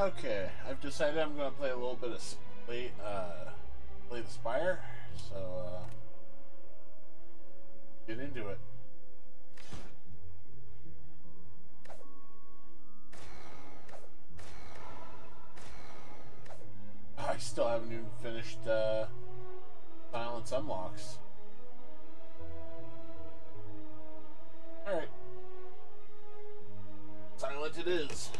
Okay, I've decided I'm going to play a little bit of Slay the Spire, so get into it. I still haven't even finished Silence Unlocks. Alright. Silent it is.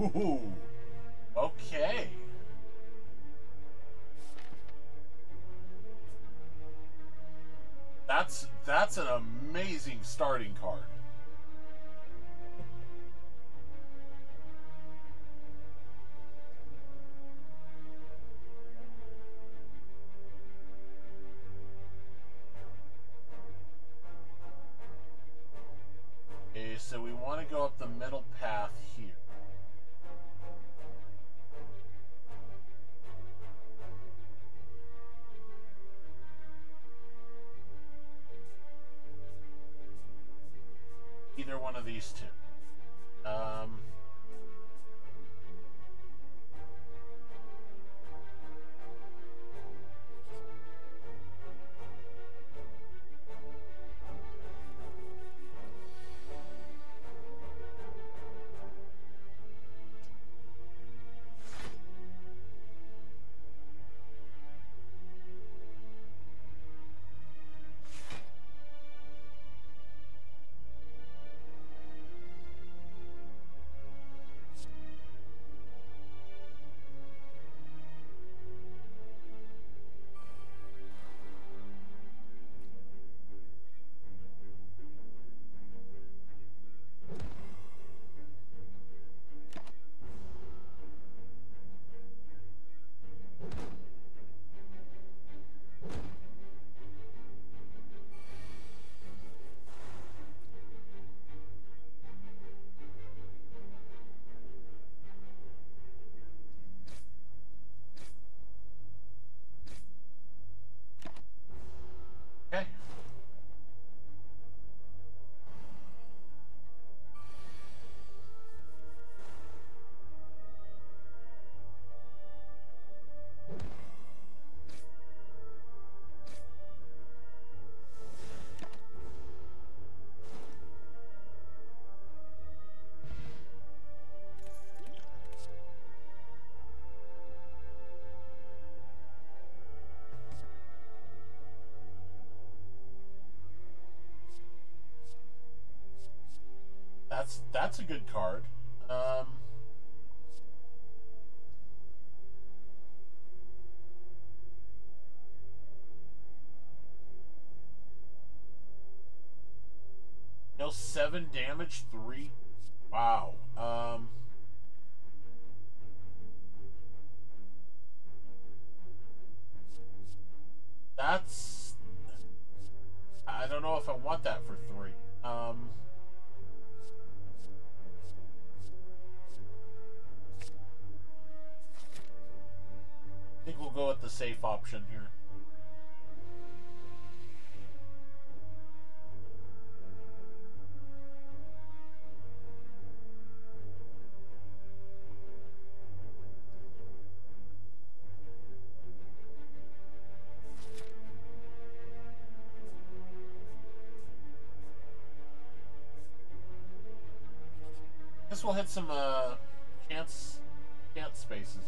Ooh, okay. That's an amazing starting card. Okay, so we want to go up the middle path here. Either one of these two. That's a good card. No 7 damage, 3. Wow. That's. I don't know if I want that for 3. I think we'll go with the safe option here. Guess we'll hit some chance spaces.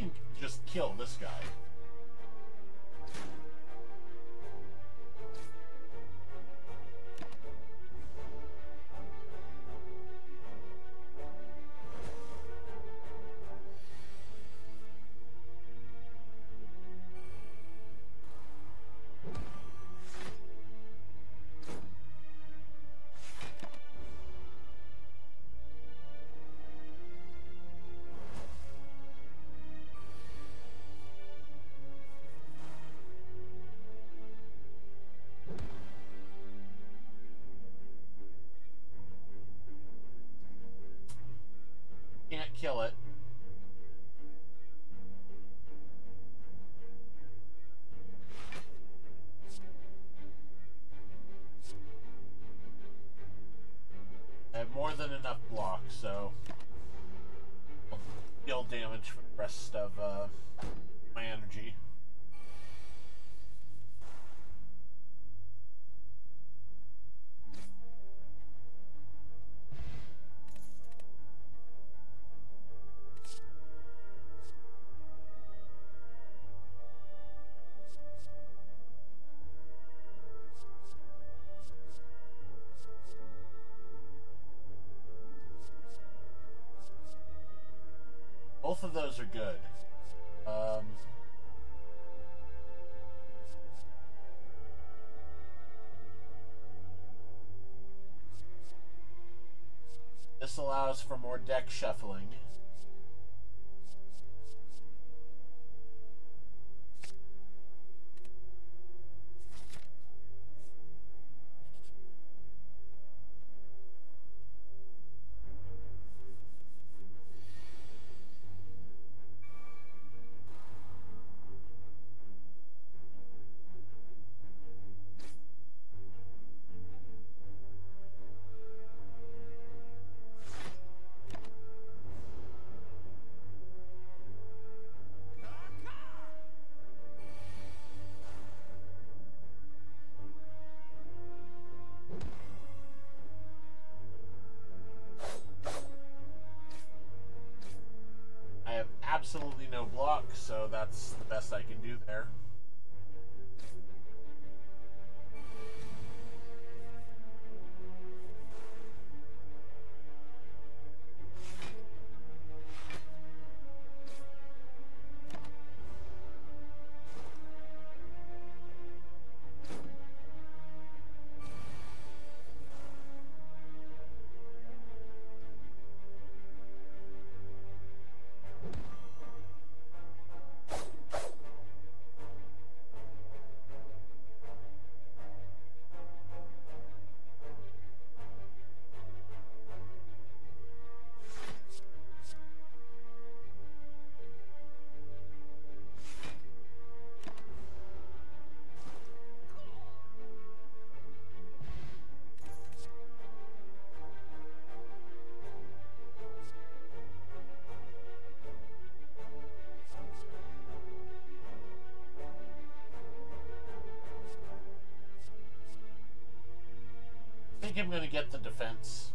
can just kill this guy. Kill it. I have more than enough block, so I'll deal damage for the rest of my energy. Both of those are good. This allows for more deck shuffling. Absolutely no block, so that's the best I can do there. I think I'm going to get the defense.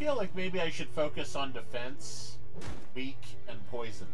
feel like maybe I should focus on defense, weak, and poison.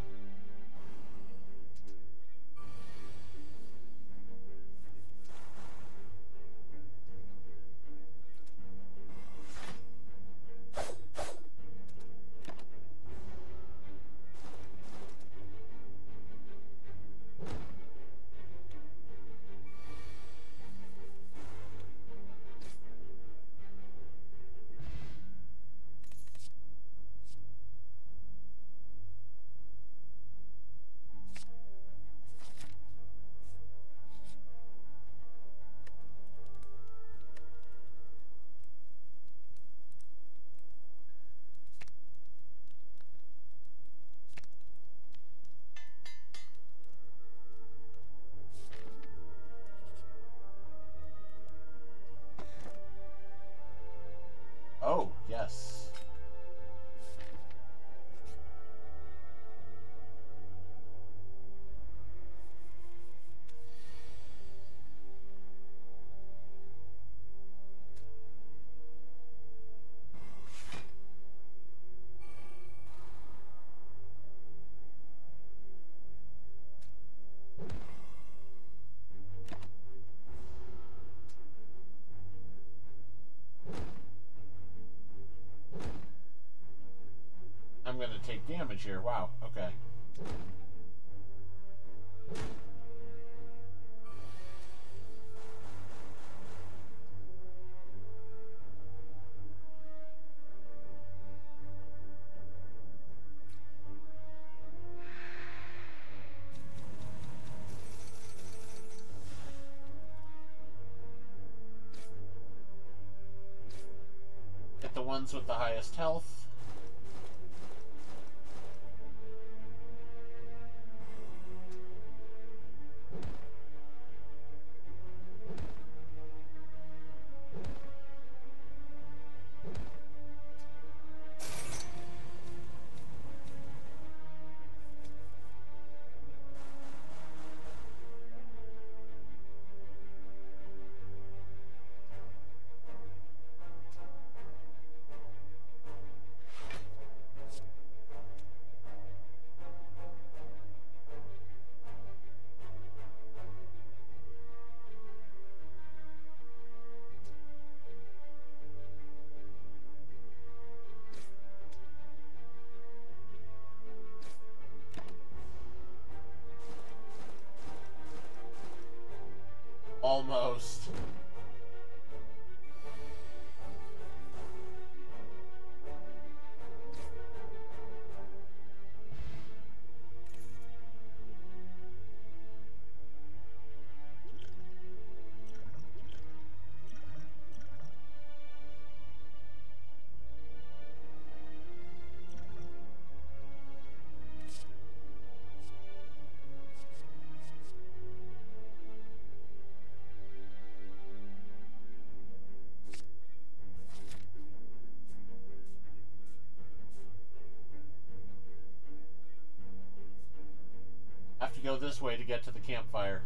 I'm going to take damage here. Wow. Okay. Hit the ones with the highest health. Almost. Go this way to get to the campfire.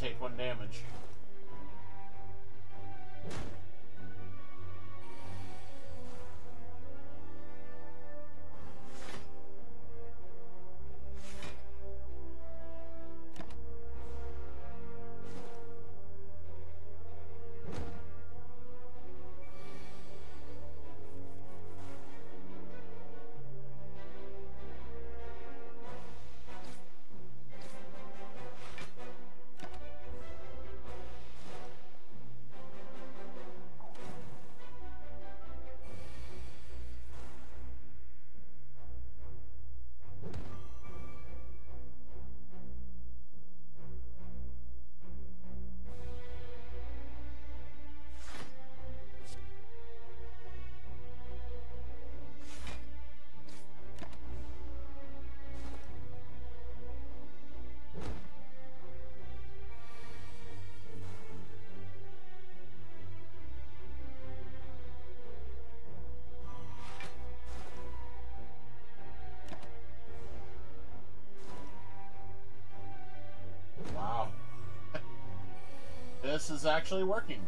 Take one damage. this is actually working.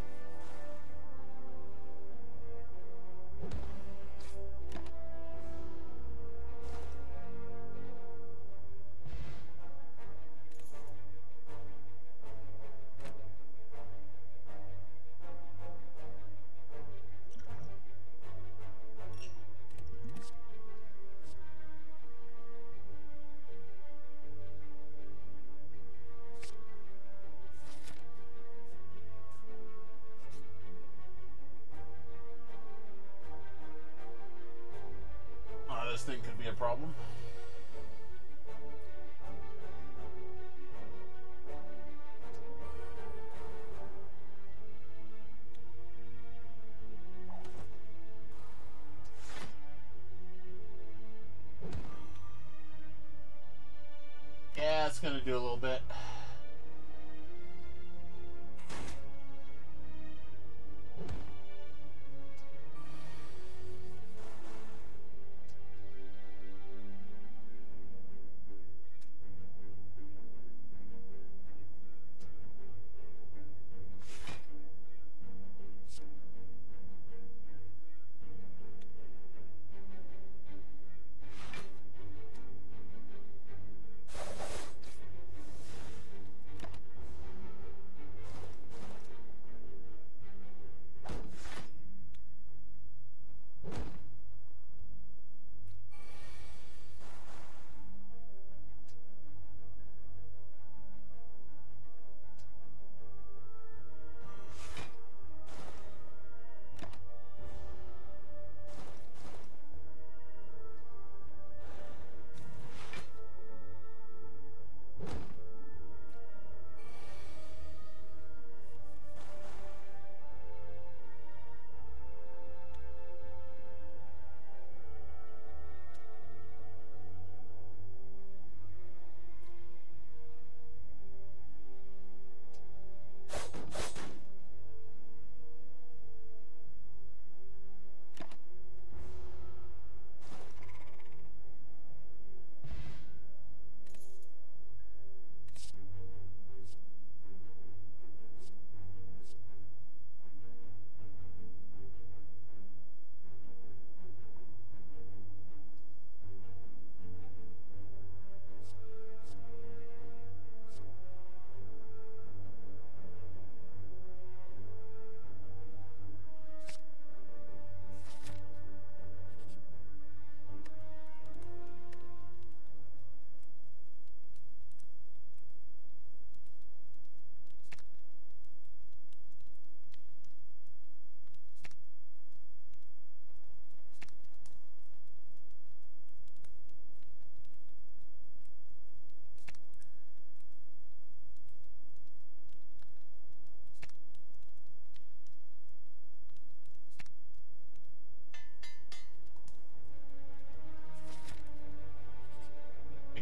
Thing could be a problem. Yeah, it's gonna do a little bit.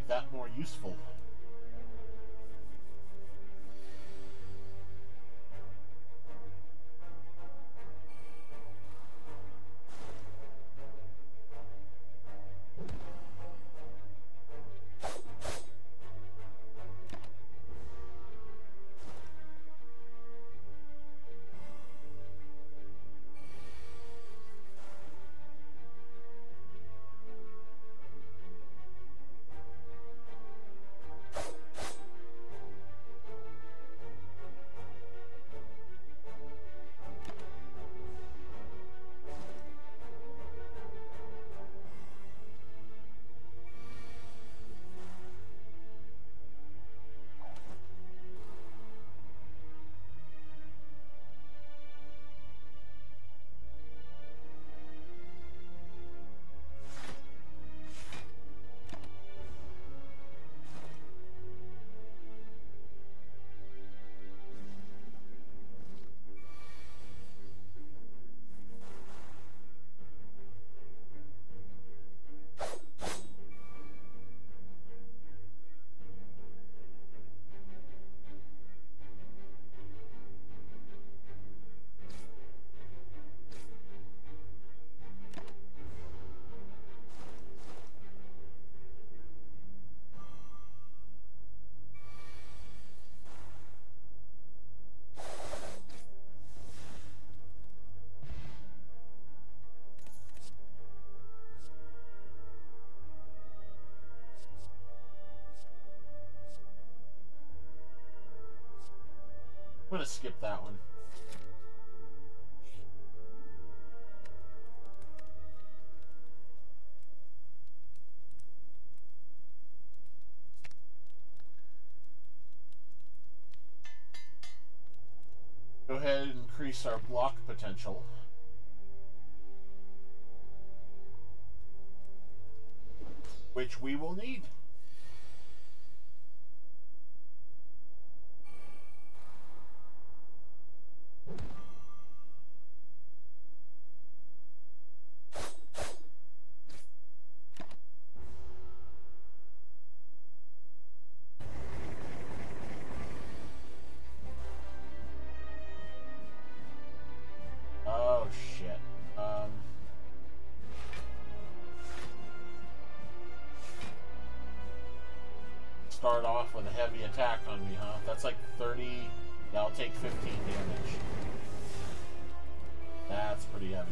That more useful. to skip that one. Go ahead and increase our block potential. Which we will need. Attack on me, huh? That's like 30. Yeah, I'll take 15 damage. That's pretty heavy.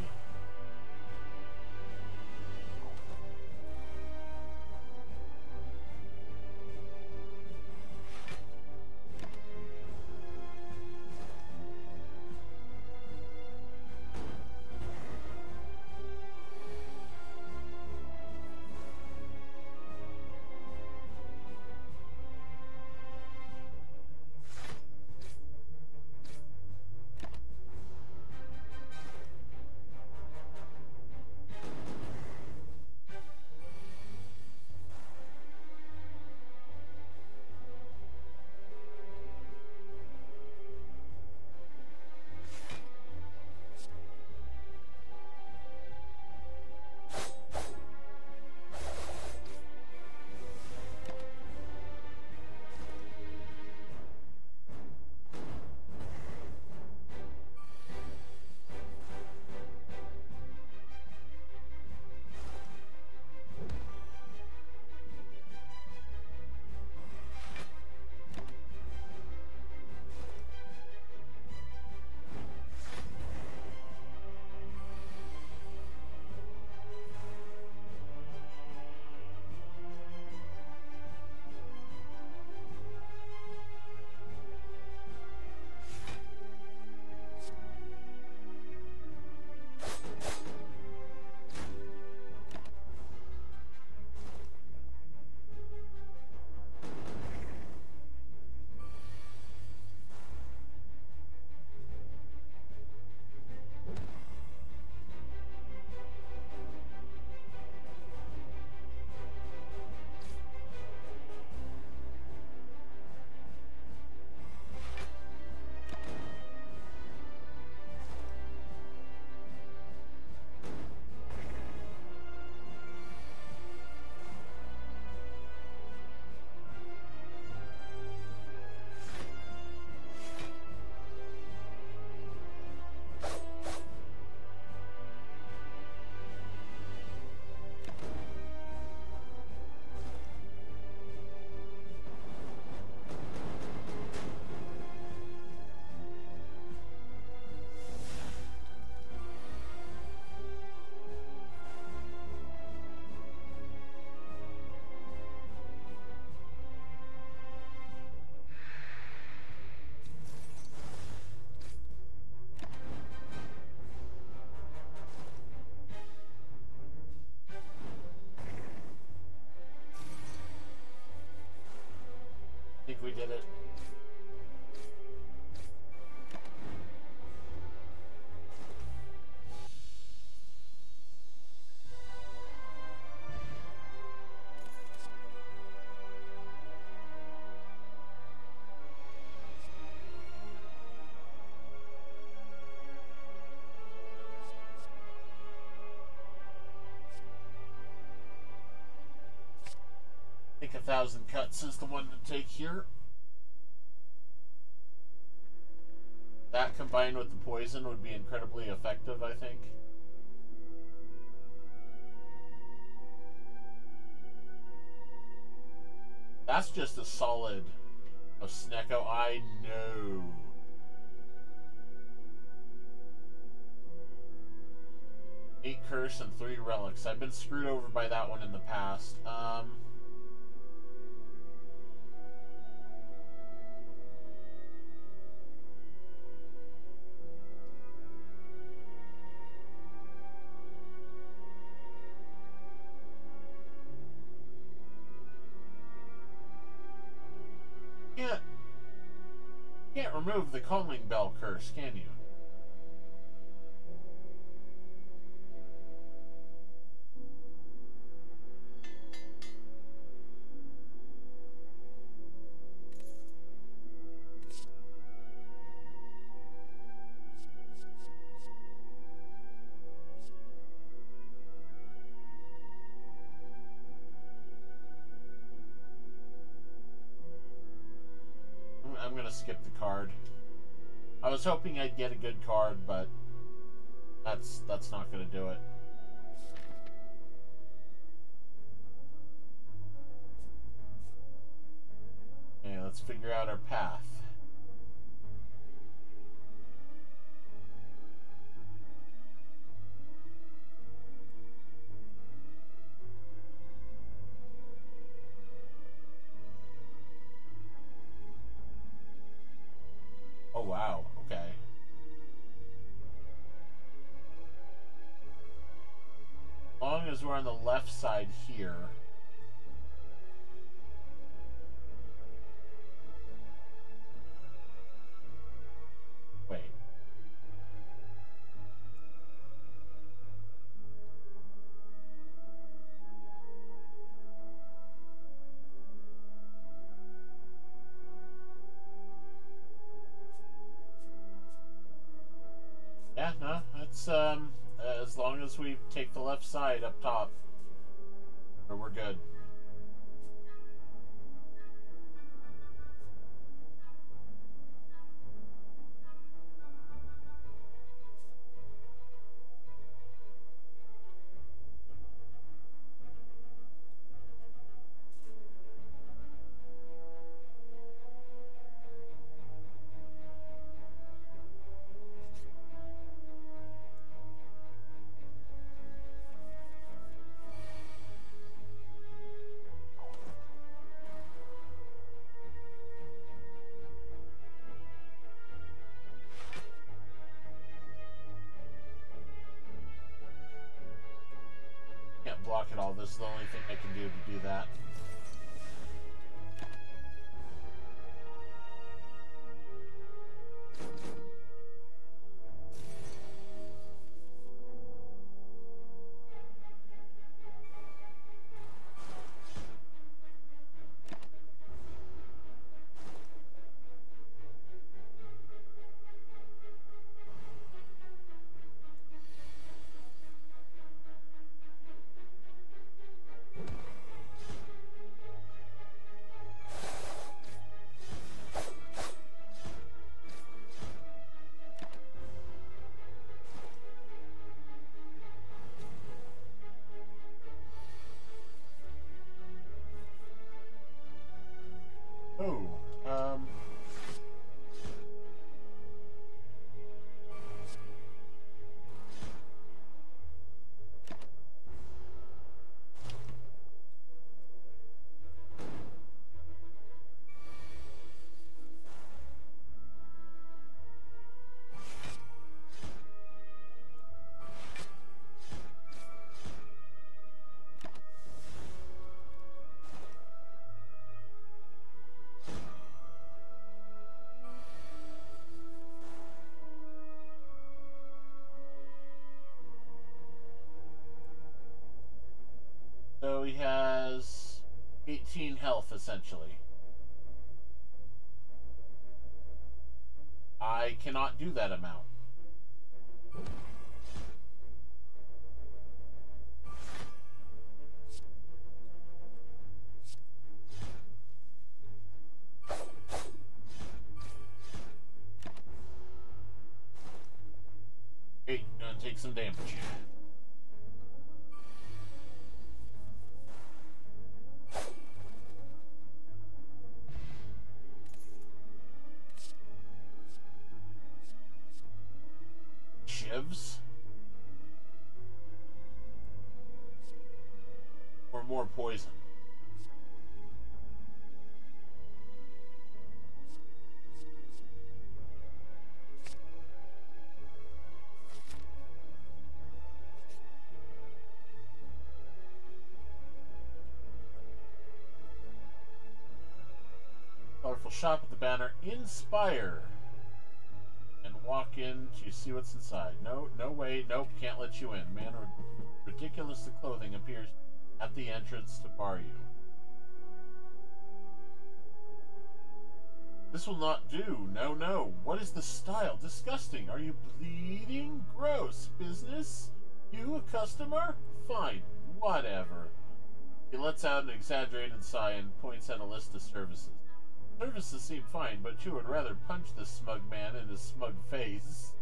We did it. I think 1000 cuts is the one to take here. That combined with the poison would be incredibly effective, I think. That's just a solid of Sneko, I know. Eight curse and 3 relics. I've been screwed over by that one in the past. can't remove the calming bell curse, can you? Skip the card. I was hoping I'd get a good card, but that's not going to do it. Okay, let's figure out our path. Wow, okay. As long as we're on the left side here. Wait. Yeah, no, it's, as long as we take the left side up top, we're good. Block it all. This is the only thing I can do to do that. He has 18 health, essentially. I cannot do that amount. Hey, gonna take some damage. Poison. Colorful shop at the banner Inspire. walk in to see what's inside. No, no way, nope, can't let you in. Man, ridiculous the clothing appears at the entrance to bar you. This will not do. No, no. What is the style? Disgusting. Are you bleeding? Gross. Business? You a customer? Fine. Whatever. He lets out an exaggerated sigh and points at a list of services. Services seem fine, but you would rather punch the smug man in his smug face.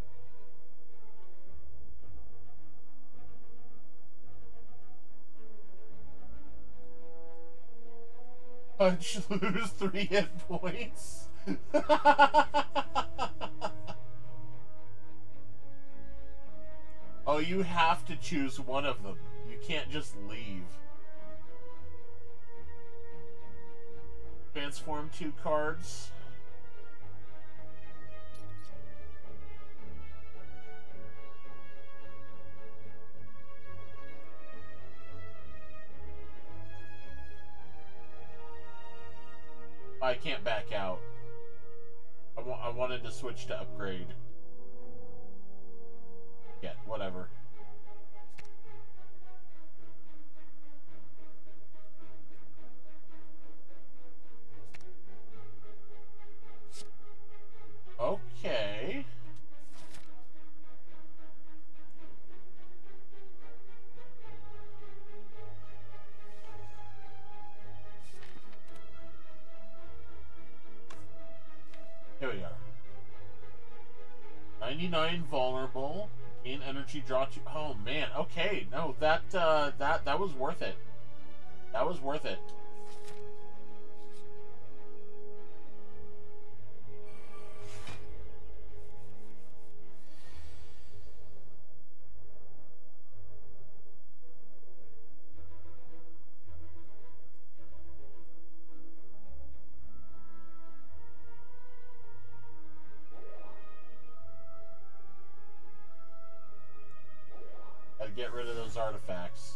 Punch, lose 3 hit points. Oh, you have to choose one of them. You can't just leave. Transform 2 cards. I can't back out. I wanted to switch to upgrade. Yeah, whatever. Okay. Here we are. 99 vulnerable. Gain energy draw to. Oh man. Okay. No, that was worth it. That was worth it. Get rid of those artifacts.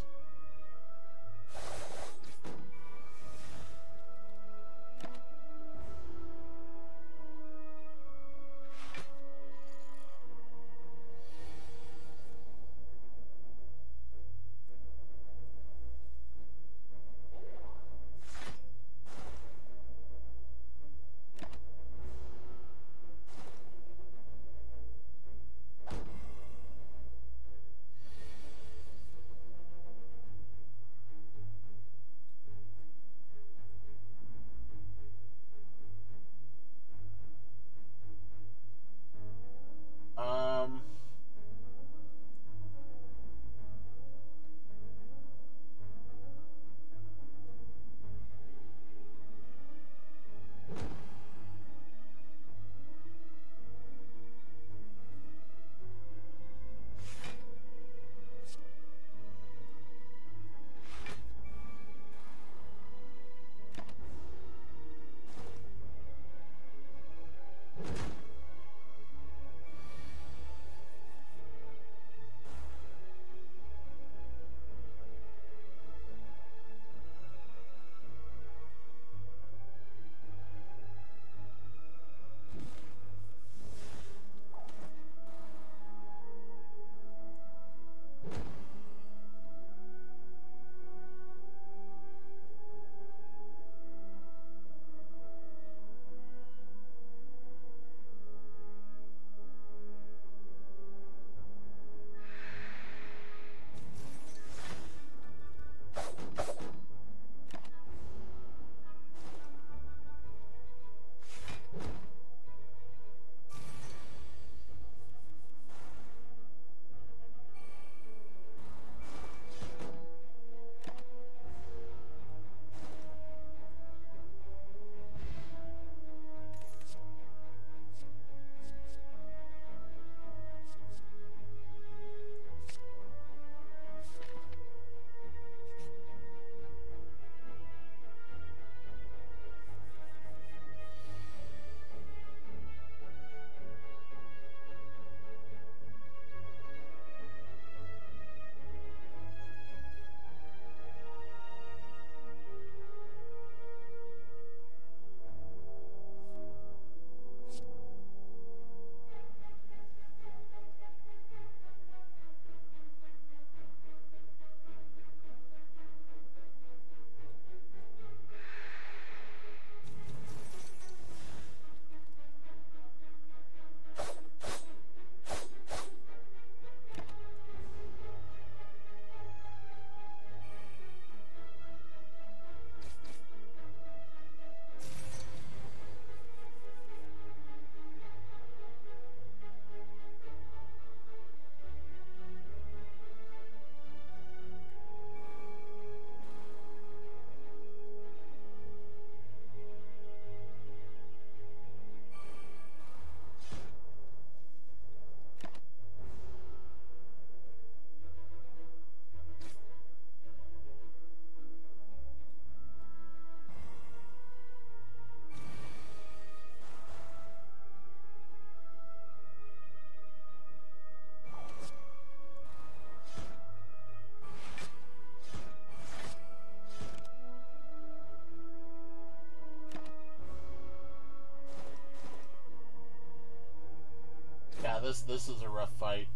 this is a rough fight.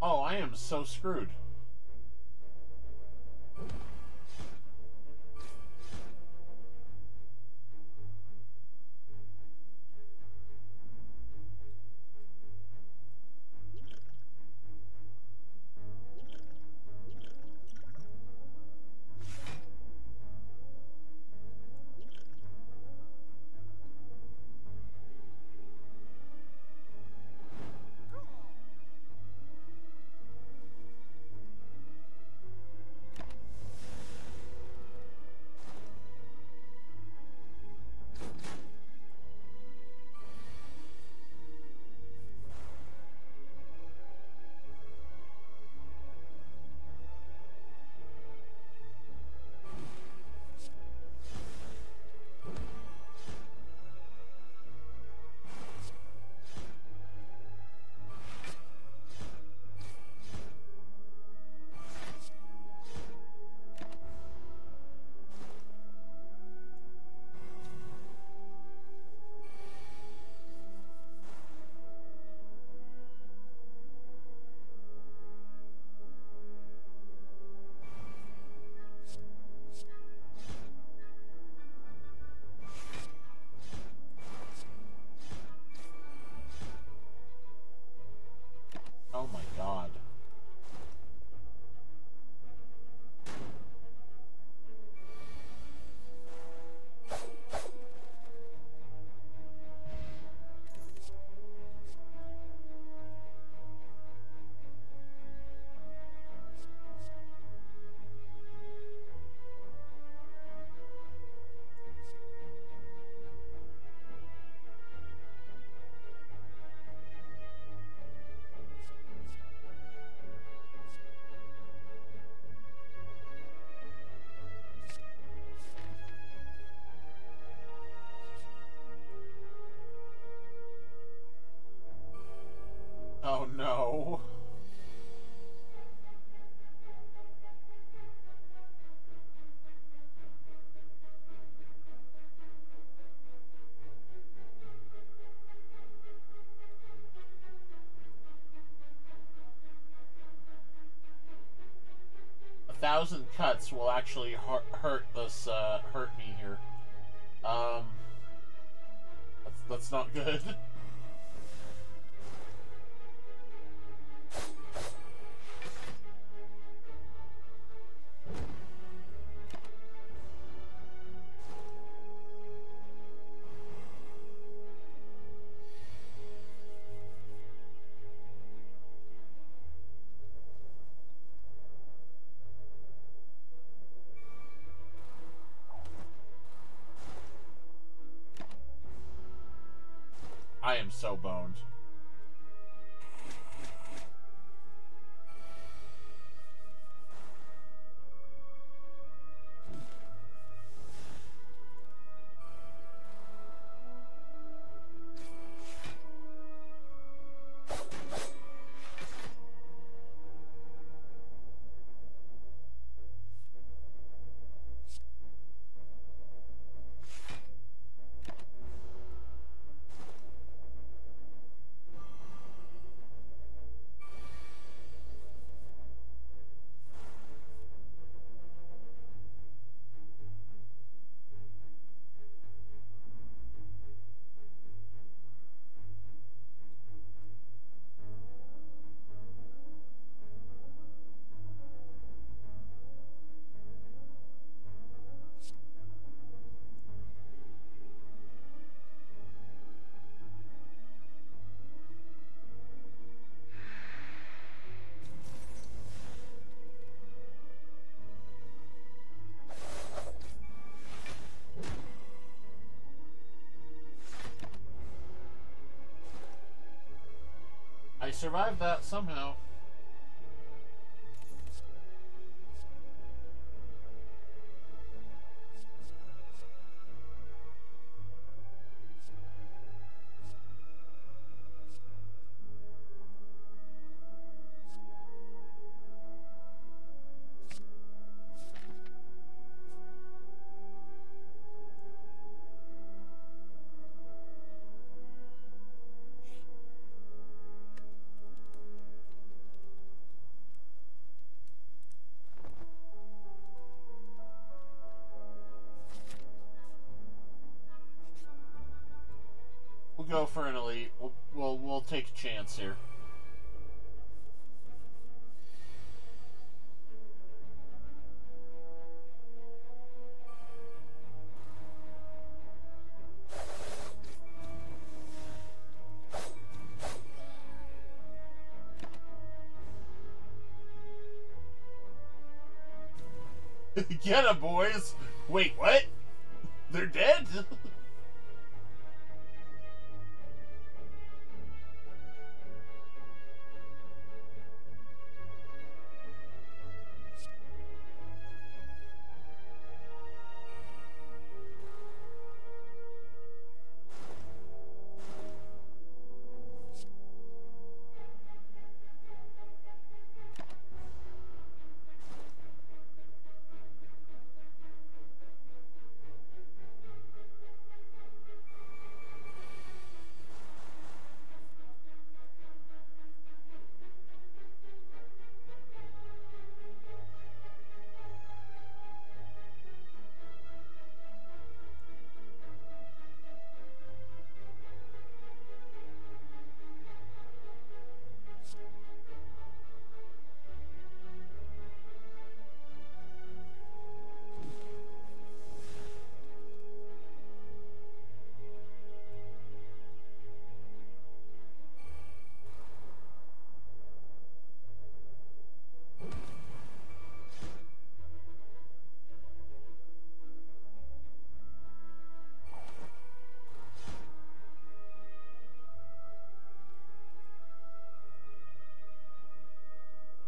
Oh, I am so screwed. Oh no. A 1,000 cuts will actually hurt me here. That's not good. I am so boned. I survived that somehow. go for an elite. We'll take a chance here. Get 'em, boys! Wait, what? They're dead?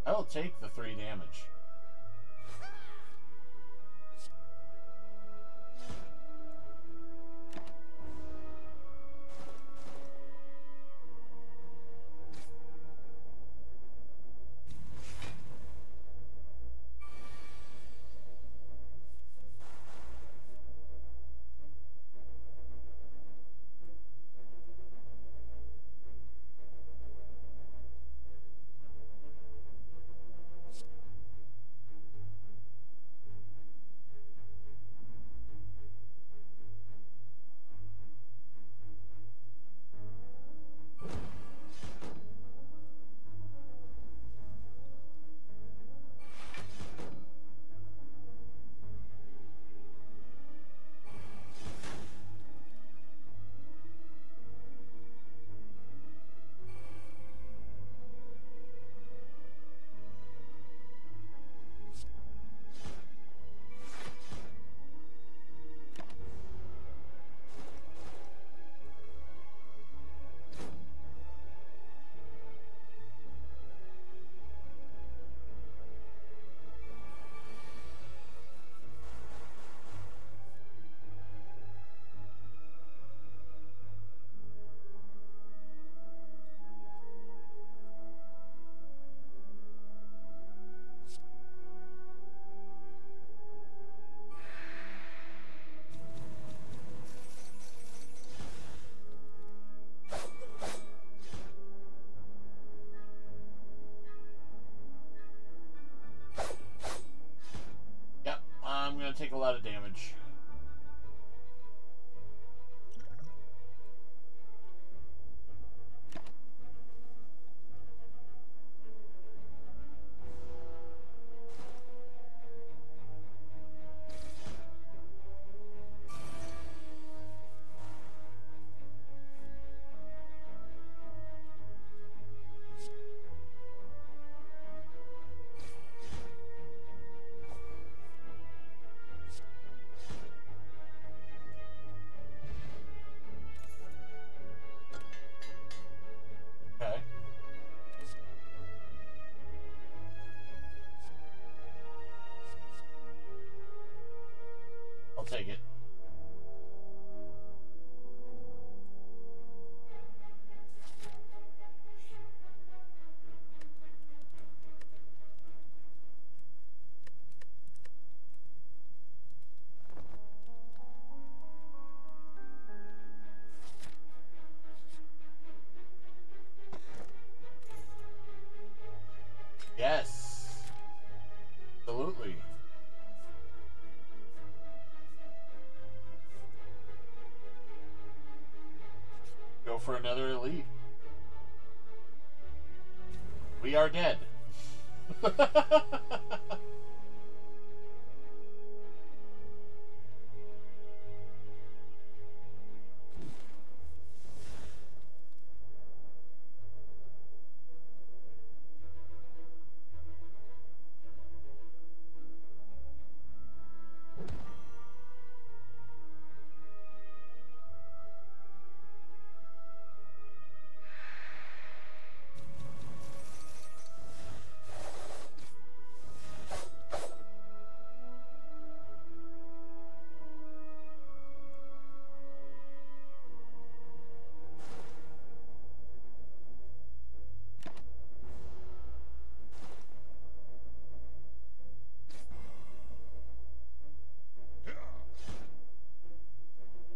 I'll take the 3 damage. Take a lot of damage. for another elite. We are dead.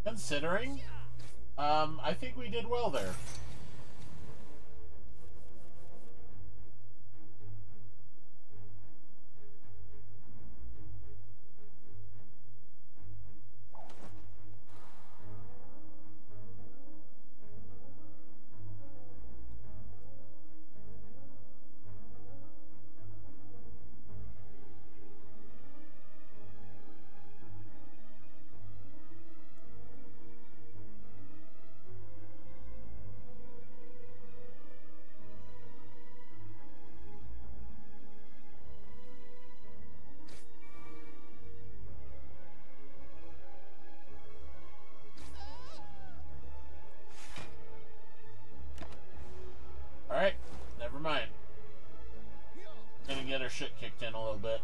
Considering, I think we did well there. Shit kicked in a little bit.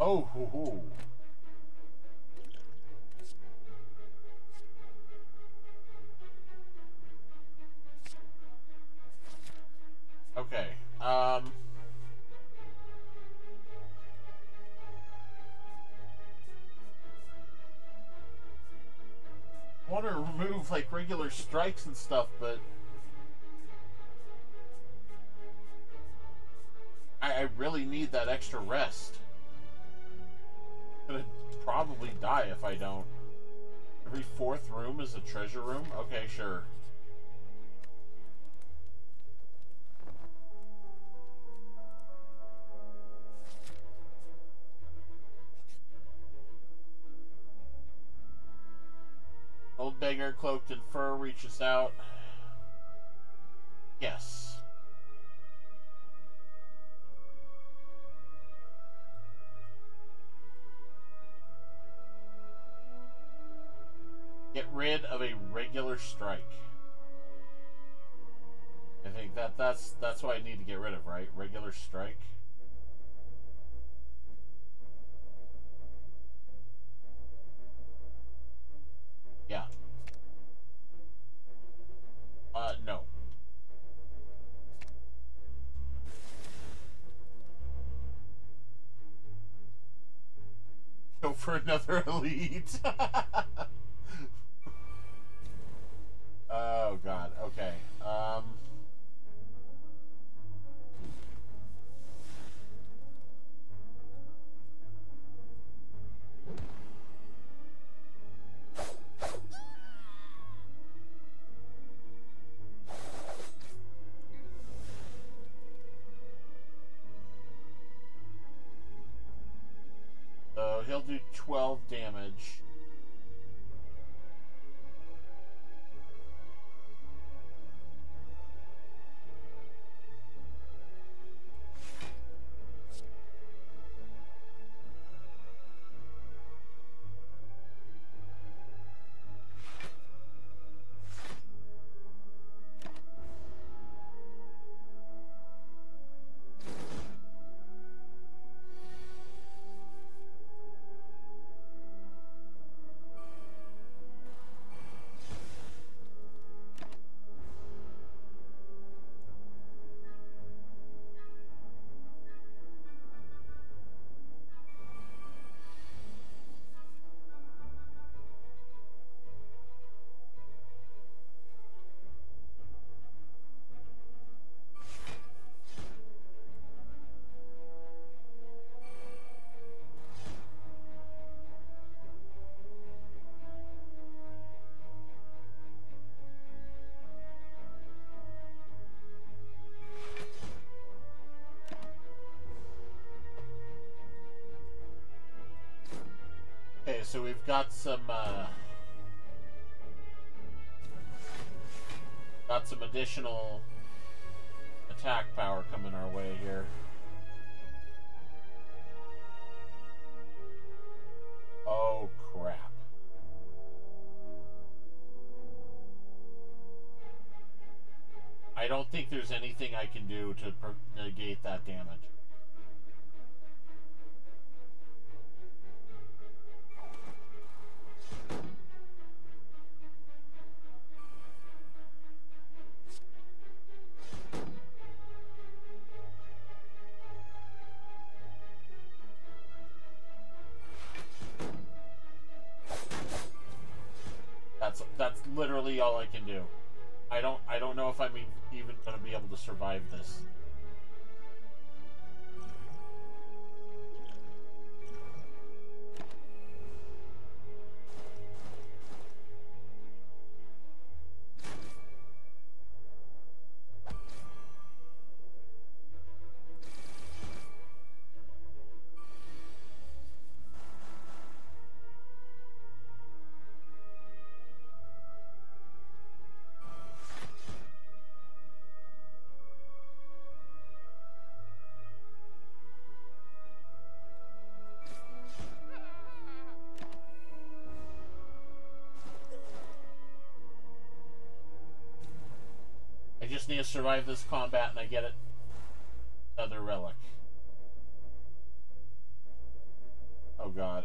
Oh, hoo, hoo. Okay. I want to remove like regular strikes and stuff, but I really need that extra rest. Gonna probably die if I don't. Every fourth room is a treasure room? Okay, sure. Old beggar cloaked in fur reaches out. Yes. Get rid of a regular strike. I think that's what I need to get rid of, right? Regular strike. Yeah. No. Go for another elite. Oh god, okay. they'll do 12 damage. So we've got some additional attack power coming our way here. Oh crap. I don't think there's anything I can do to negate that damage. Literally all I can do. I don't know if I'm even gonna be able to survive this. Need to survive this combat, and I get it. Another relic. Oh god.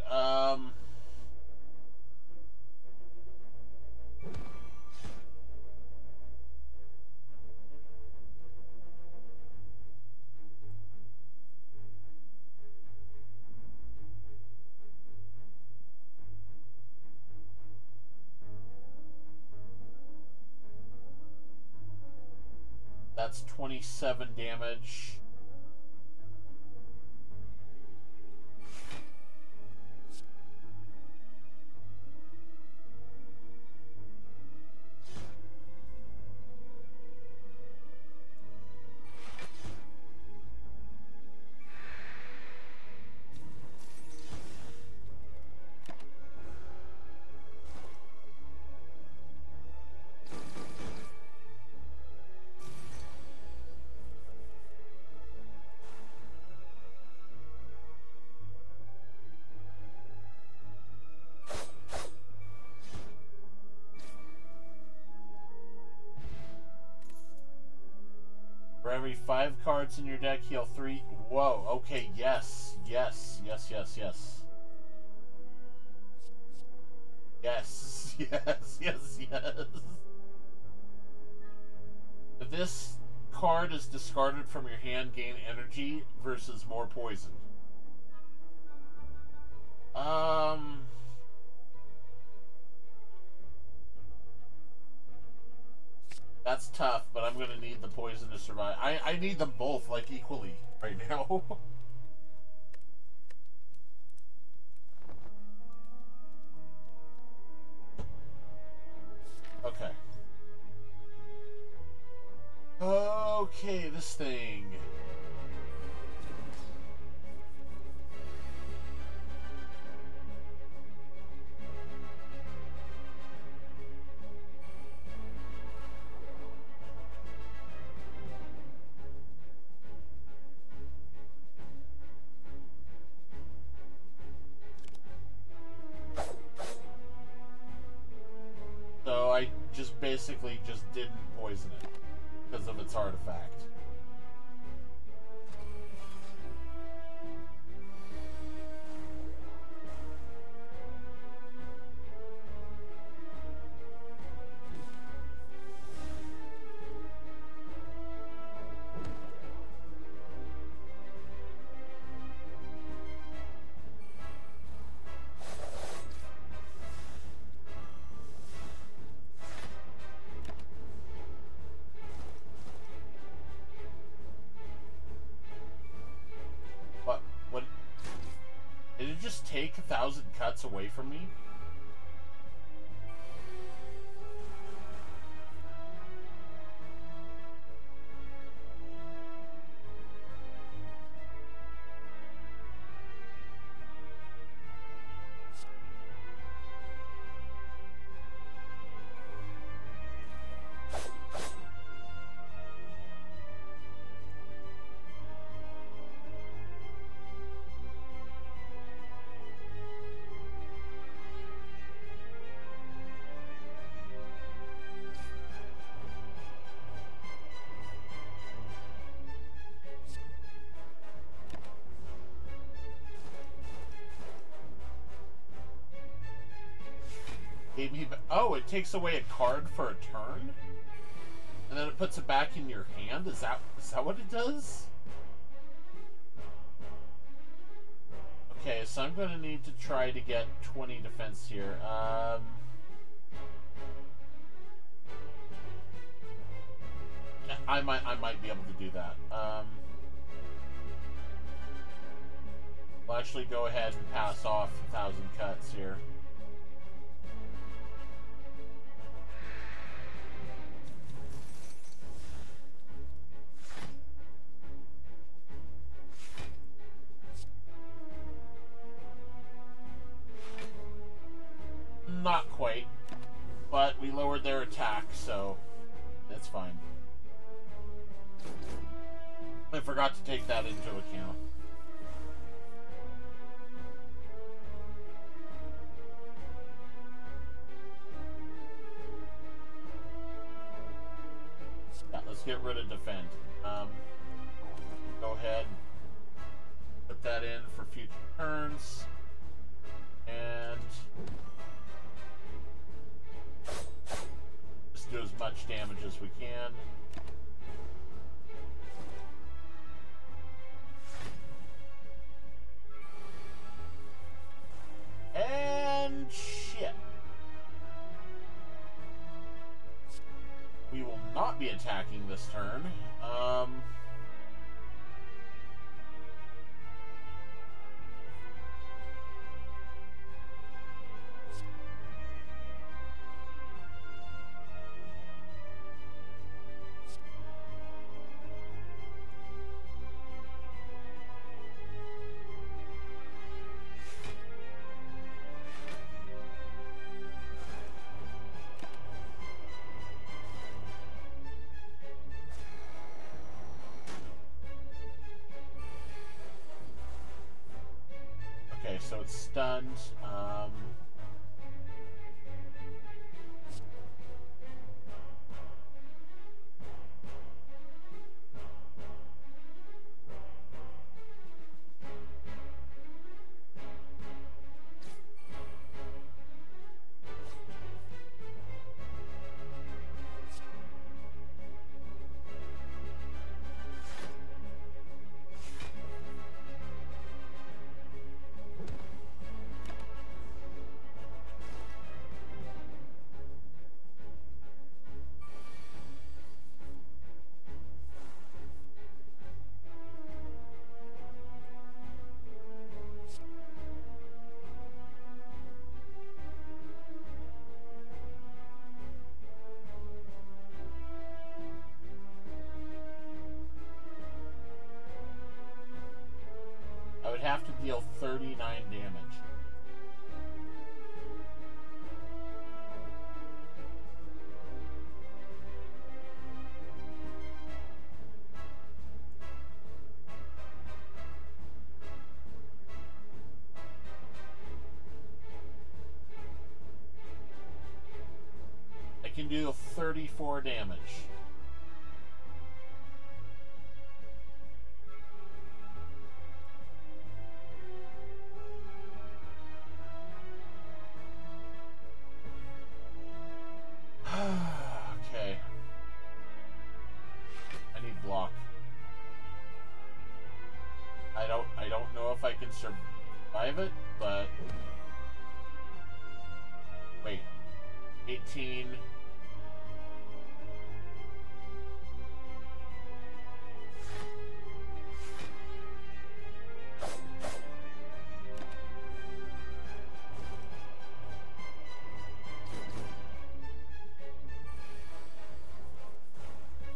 That's 27 damage. Every 5 cards in your deck, heal 3. Whoa, okay, yes. If this card is discarded from your hand, gain energy versus more poison. That's tough, but I'm going to need the poison to survive. I need them both, like, equally right now. Okay. Okay, this thing. basically just didn't poison it because of its artifact. Take 1,000 cuts away from me? Oh, it takes away a card for a turn? And then it puts it back in your hand? Is that what it does? Okay, so I'm going to need to try to get 20 defense here. I might be able to do that. We'll actually go ahead and pass off 1,000 cuts here. Not quite, but we lowered their attack, so that's fine. I forgot to take that into account. Yeah, let's get rid of defend. Go ahead, put that in for future turns, and do as much damage as we can. And shit. We will not be attacking this turn. So it's stunned. Have to deal 39 damage. I can do 34 damage. Okay. I need block. I don't know if I can survive it, but wait. 18.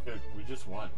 Dude, we just won.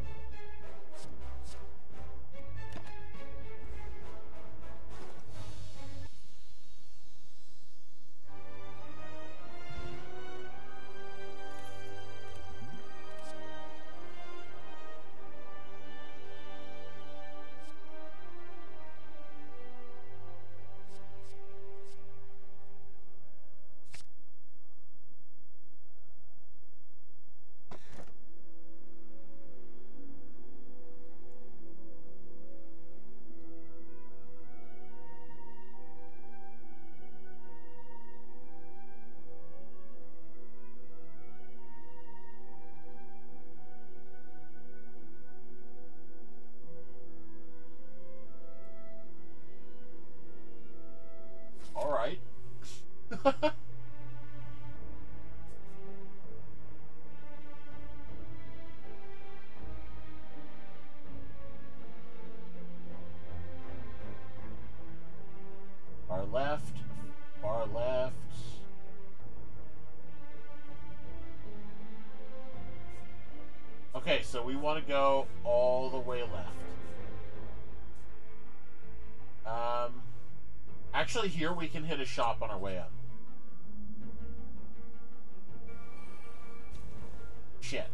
Far left. Okay, so we want to go all the way left. Actually, here we can hit a shop on our way up. Shit.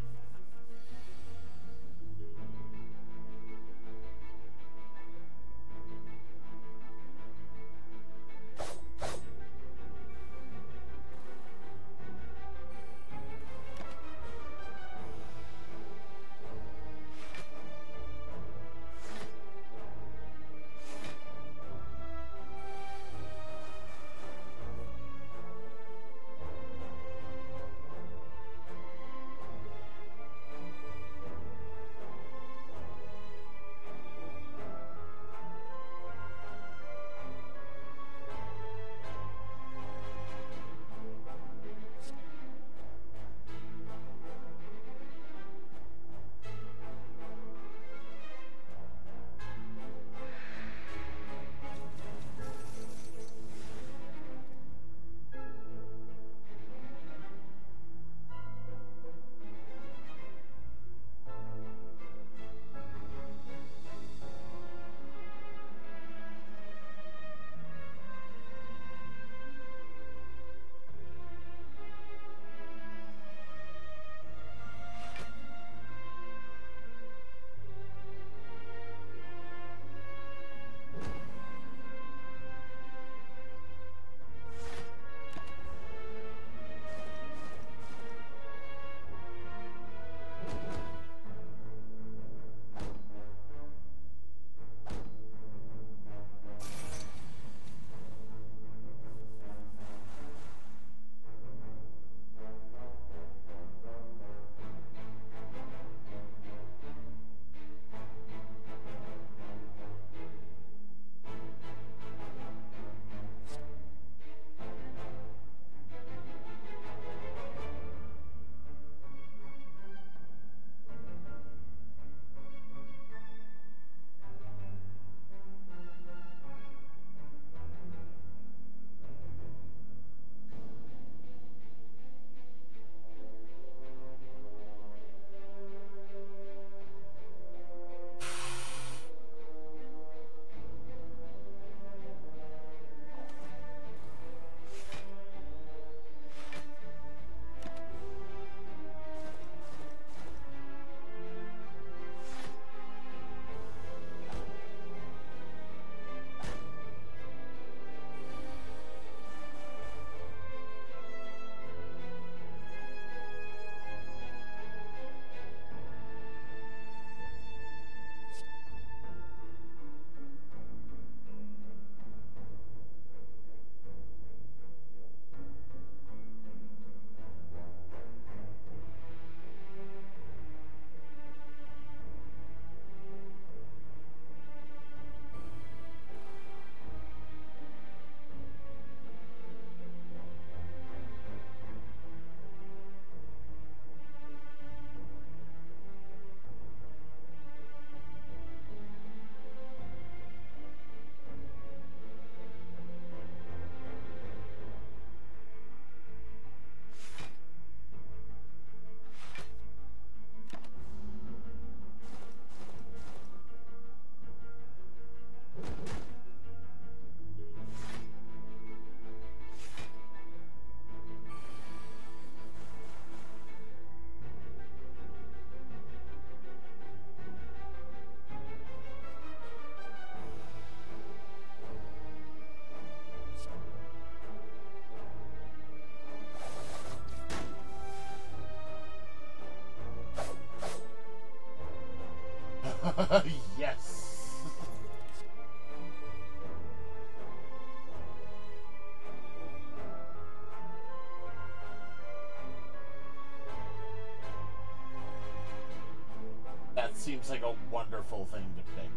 Yes! That seems like a wonderful thing to picture.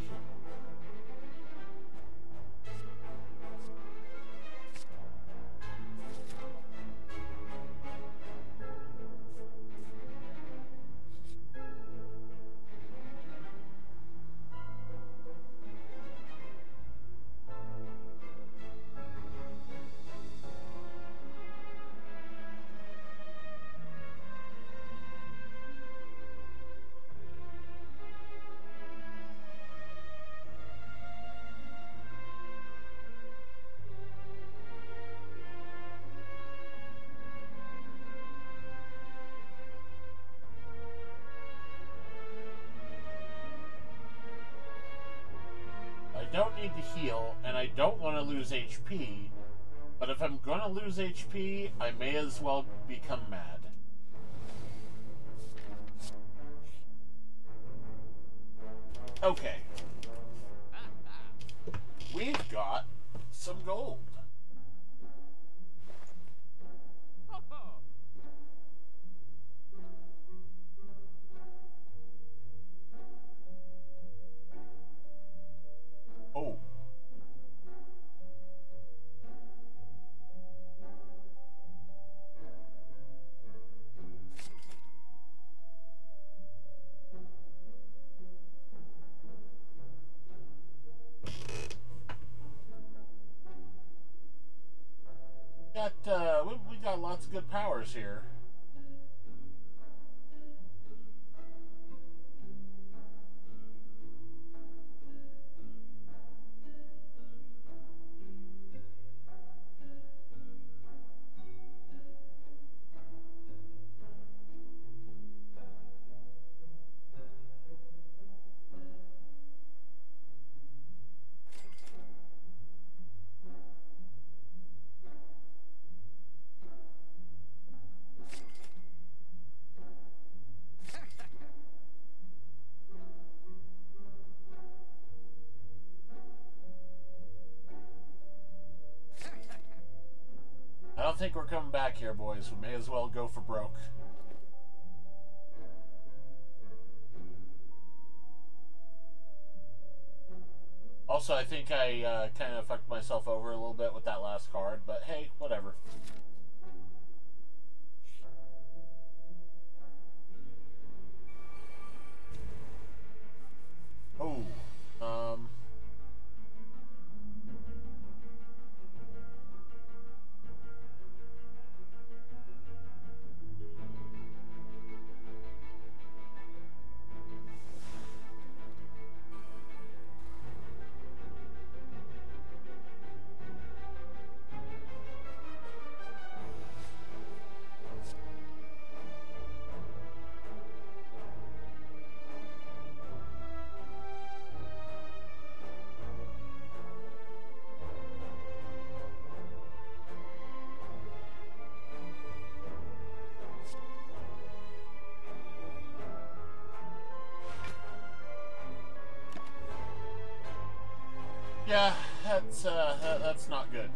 To heal, and I don't want to lose HP, but if I'm going to lose HP, I may as well become mad. Okay. We've got some gold. Got lots of good powers here. I think we're coming back here, boys. We may as well go for broke. Also, I think I kind of fucked myself over a little bit with that last card, but hey, whatever. Oh, yeah, that's not good.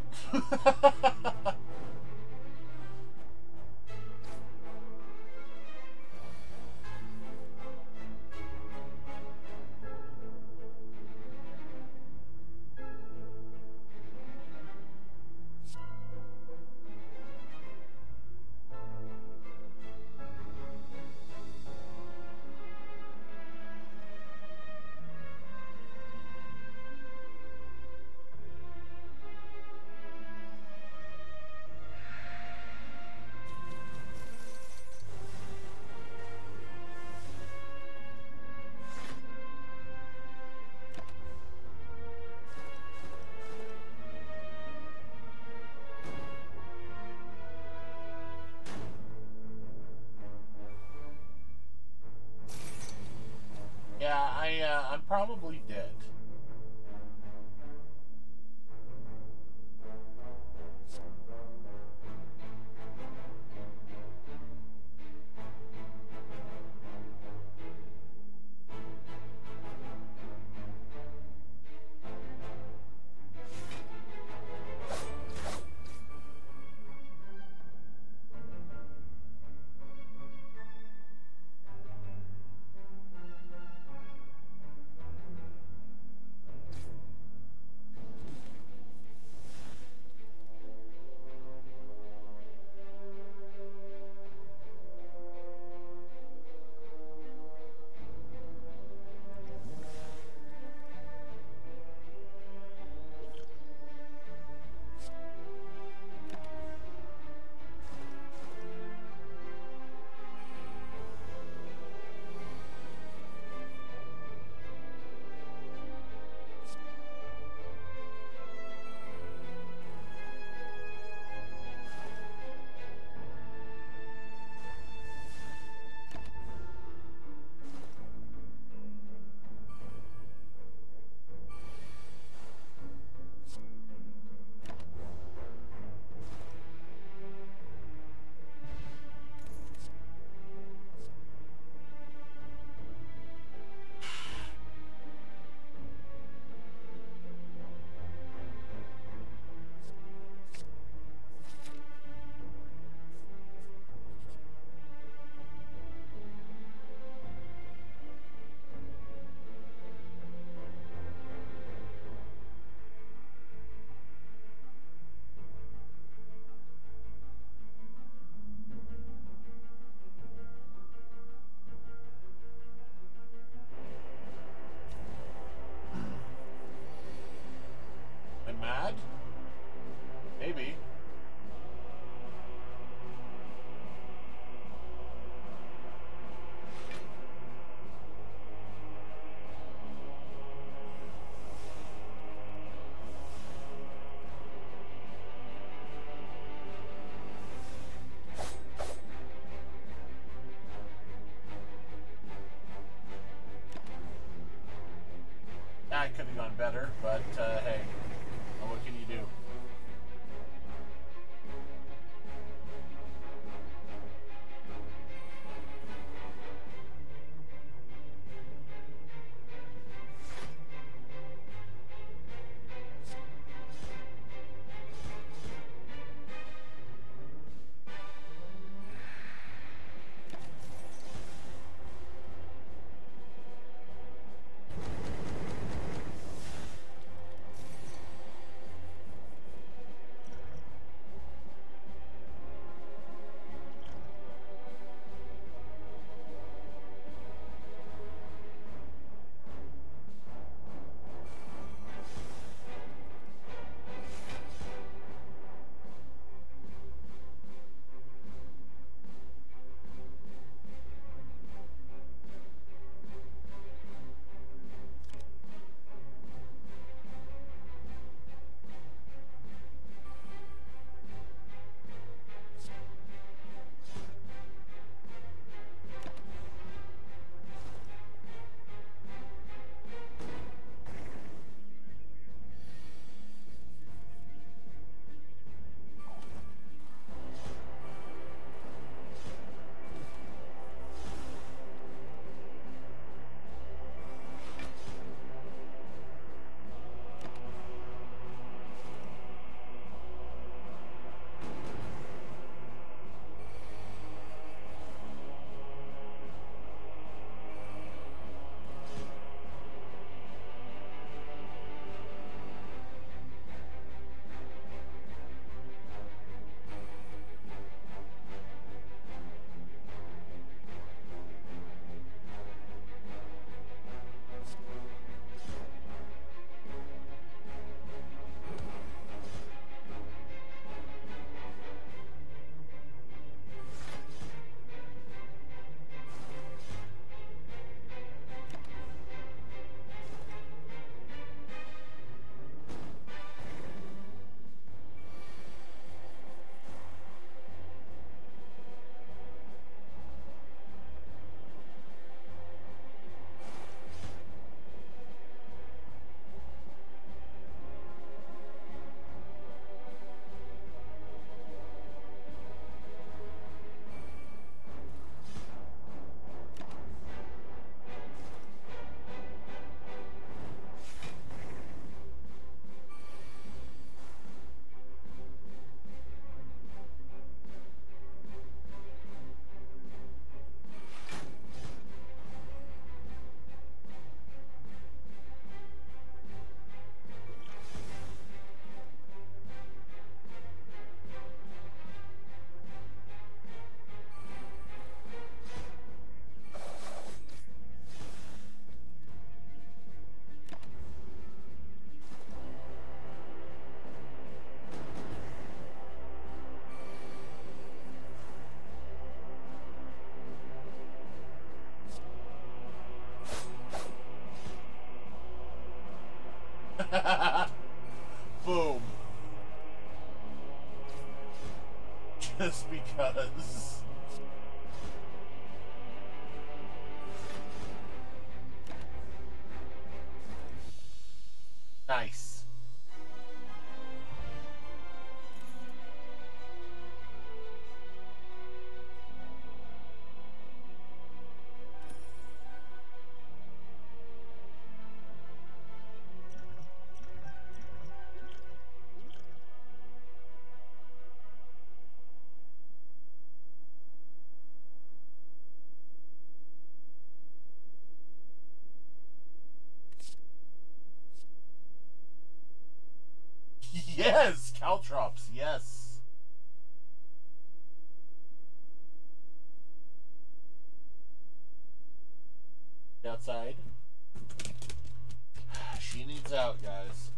I'm probably dead. That could have gone better, but hey, what can you do? Boom. Just because. Nice. Yes! Caltrops, yes! Outside. She needs out, guys.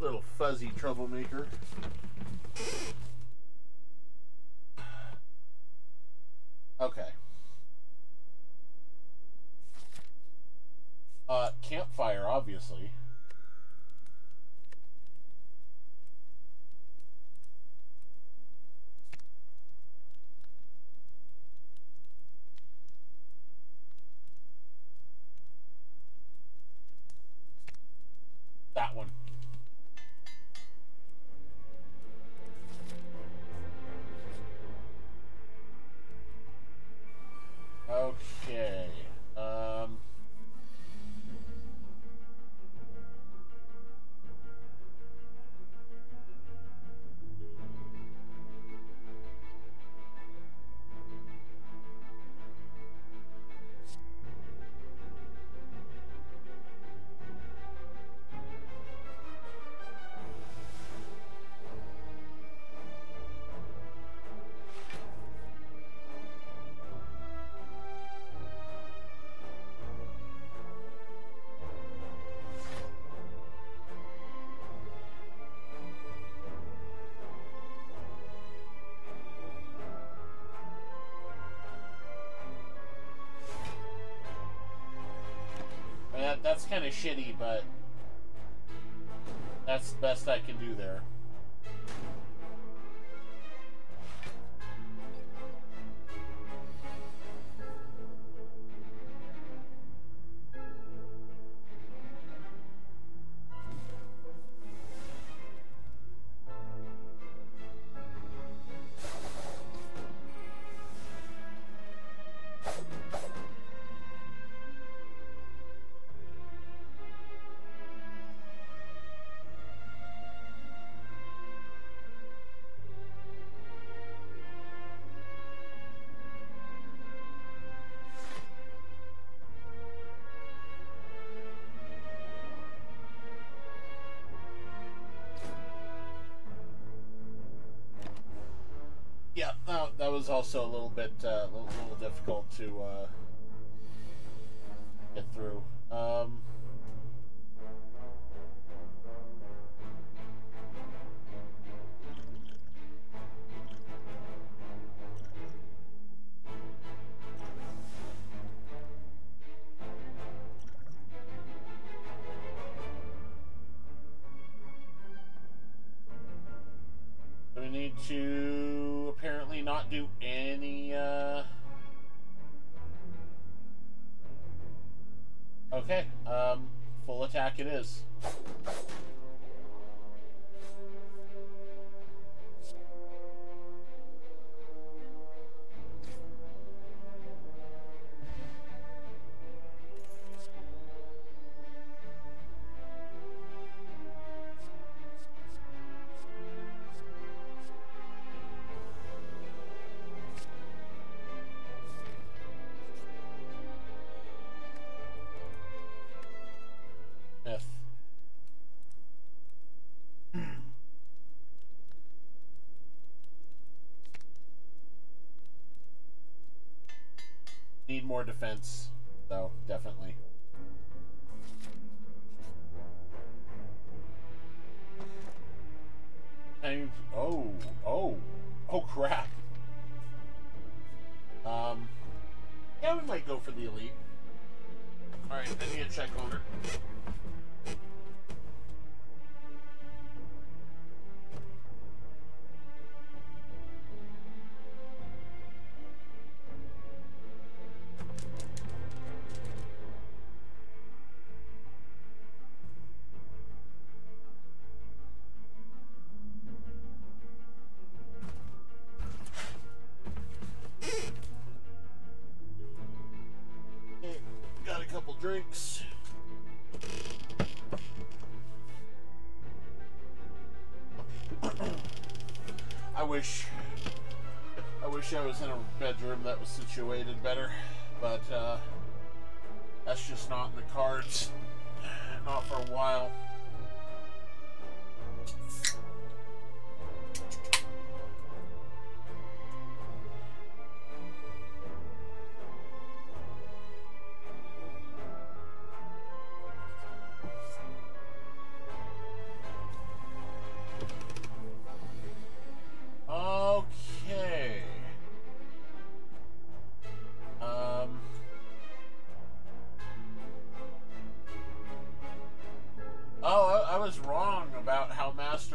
Little fuzzy troublemaker. Okay. Campfire, obviously. That one. Okay. That's kind of shitty, but that's the best I can do there. That was also a little bit a little difficult to get through. We need to apparently not do any, okay, full attack it is. Need more defense, though, definitely. And, oh crap. Yeah, we might go for the elite. Alright, I need a check holder. Drinks. I wish I was in a bedroom that was situated better, but that's just not in the cards. Not for a while.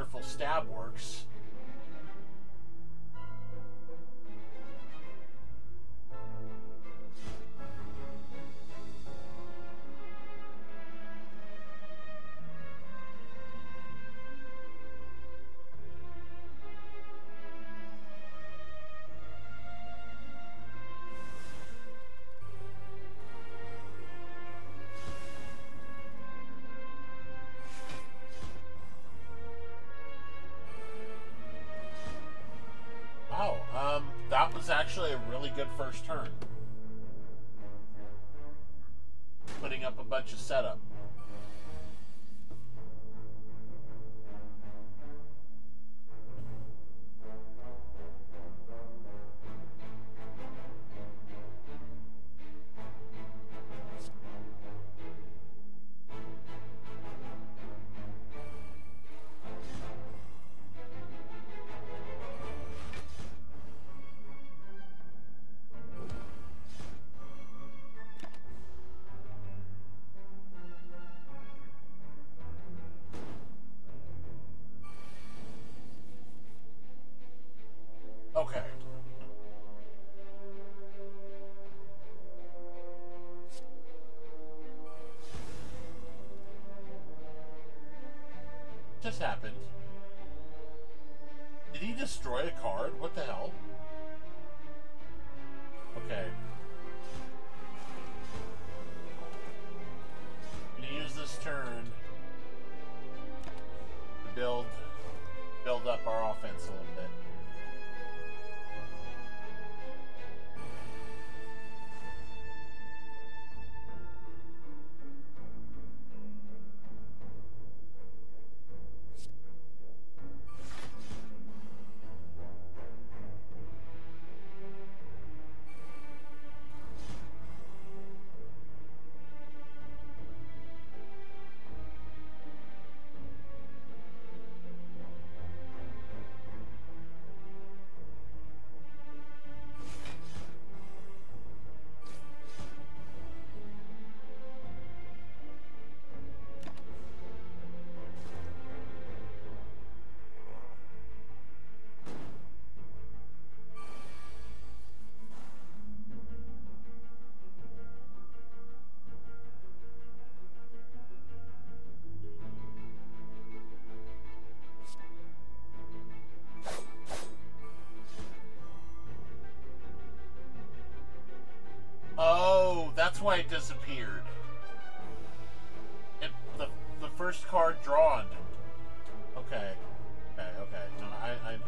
masterful stab works. That was actually a really good first turn. Putting up a bunch of setup. Okay. Just happened. Did he destroy a card? What the hell? Okay. I'm going to use this turn to build up our offense a little bit. That's why it disappeared. The first card drawn. Okay. Okay, okay. No, I know.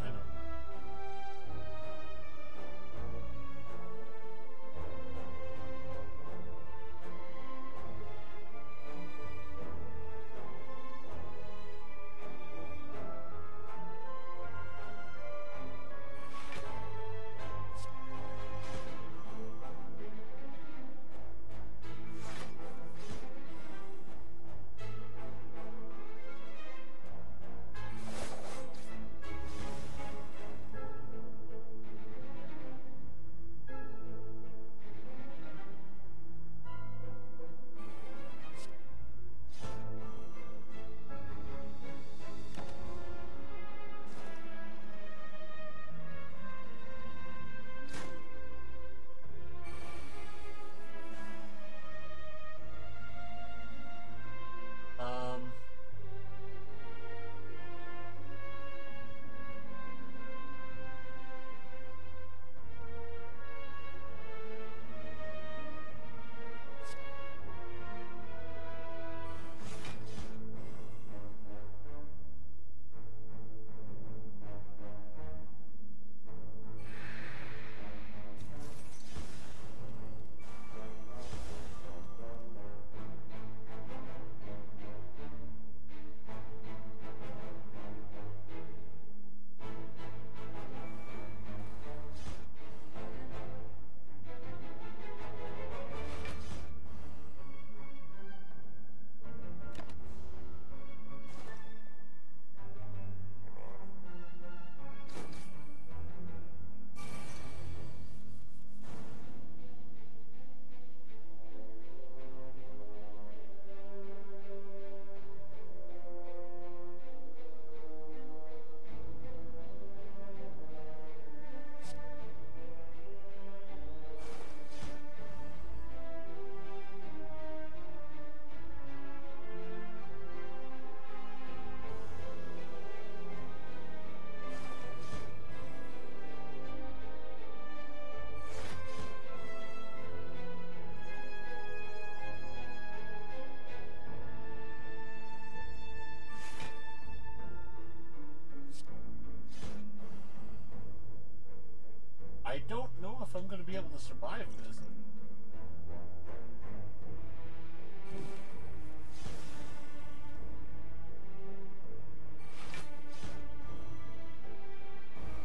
if I'm going to be able to survive this.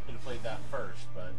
Could have played that first, but...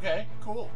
Okay, cool.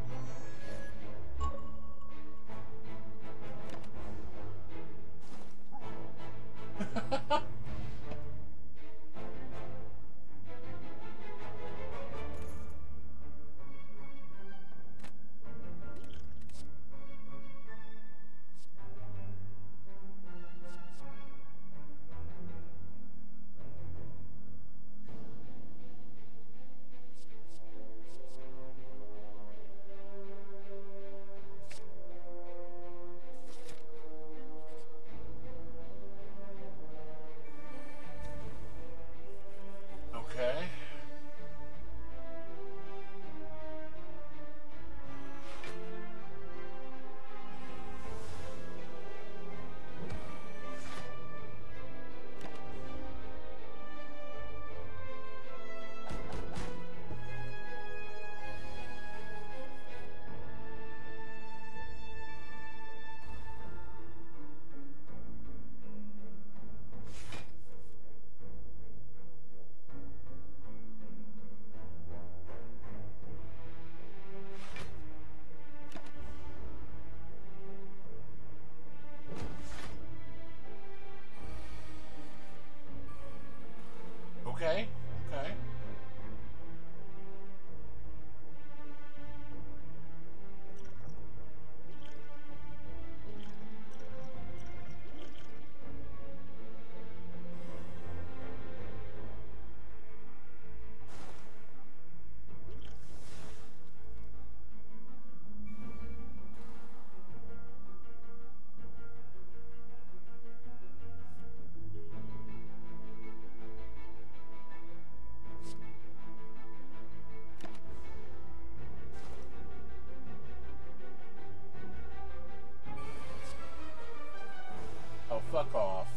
Okay, okay. Fuck off.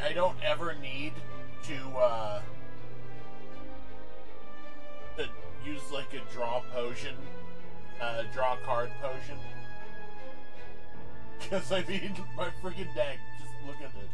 I don't ever need to use like a draw card potion. Because I mean, my freaking deck, just look at this.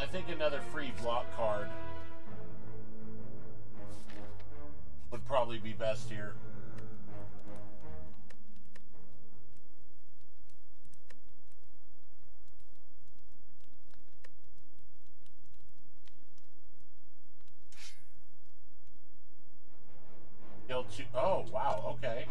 I think another free block card would probably be best here. He'll choose. Oh, wow, okay.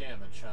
Damage, huh?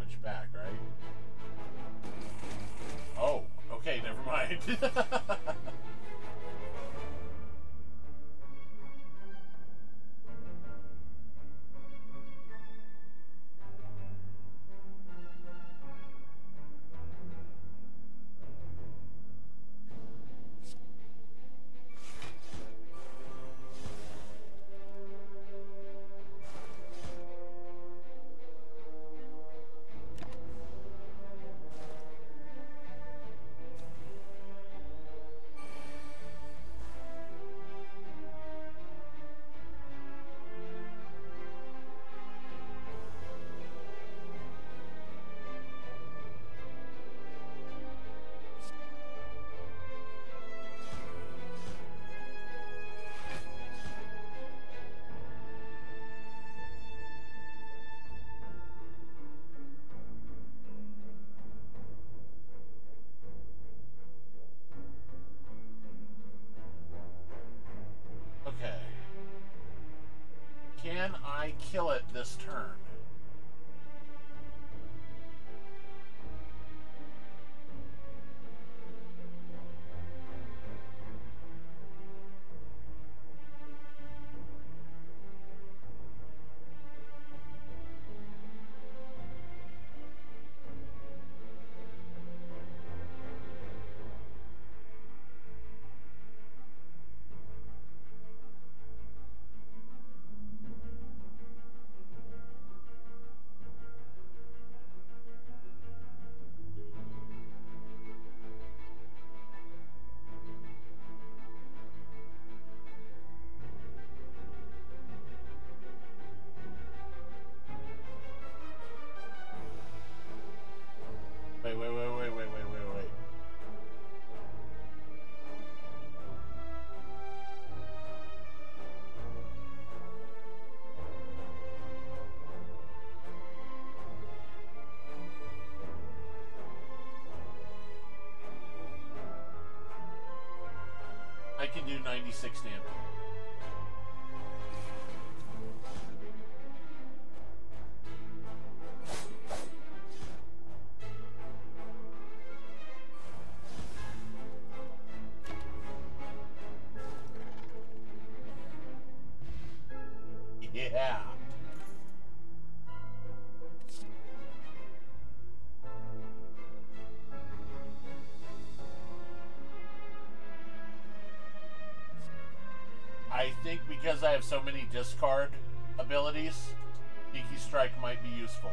damage back, right? Oh, okay, never mind. Can I kill it this turn? Wait. I can do 96 damage. Because I have so many discard abilities, Geeky Strike might be useful.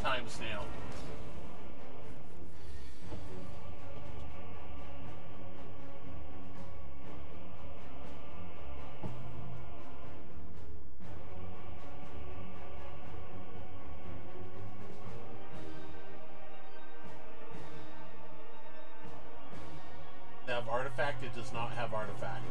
Time snail. Does it have artifact? It does not have artifact.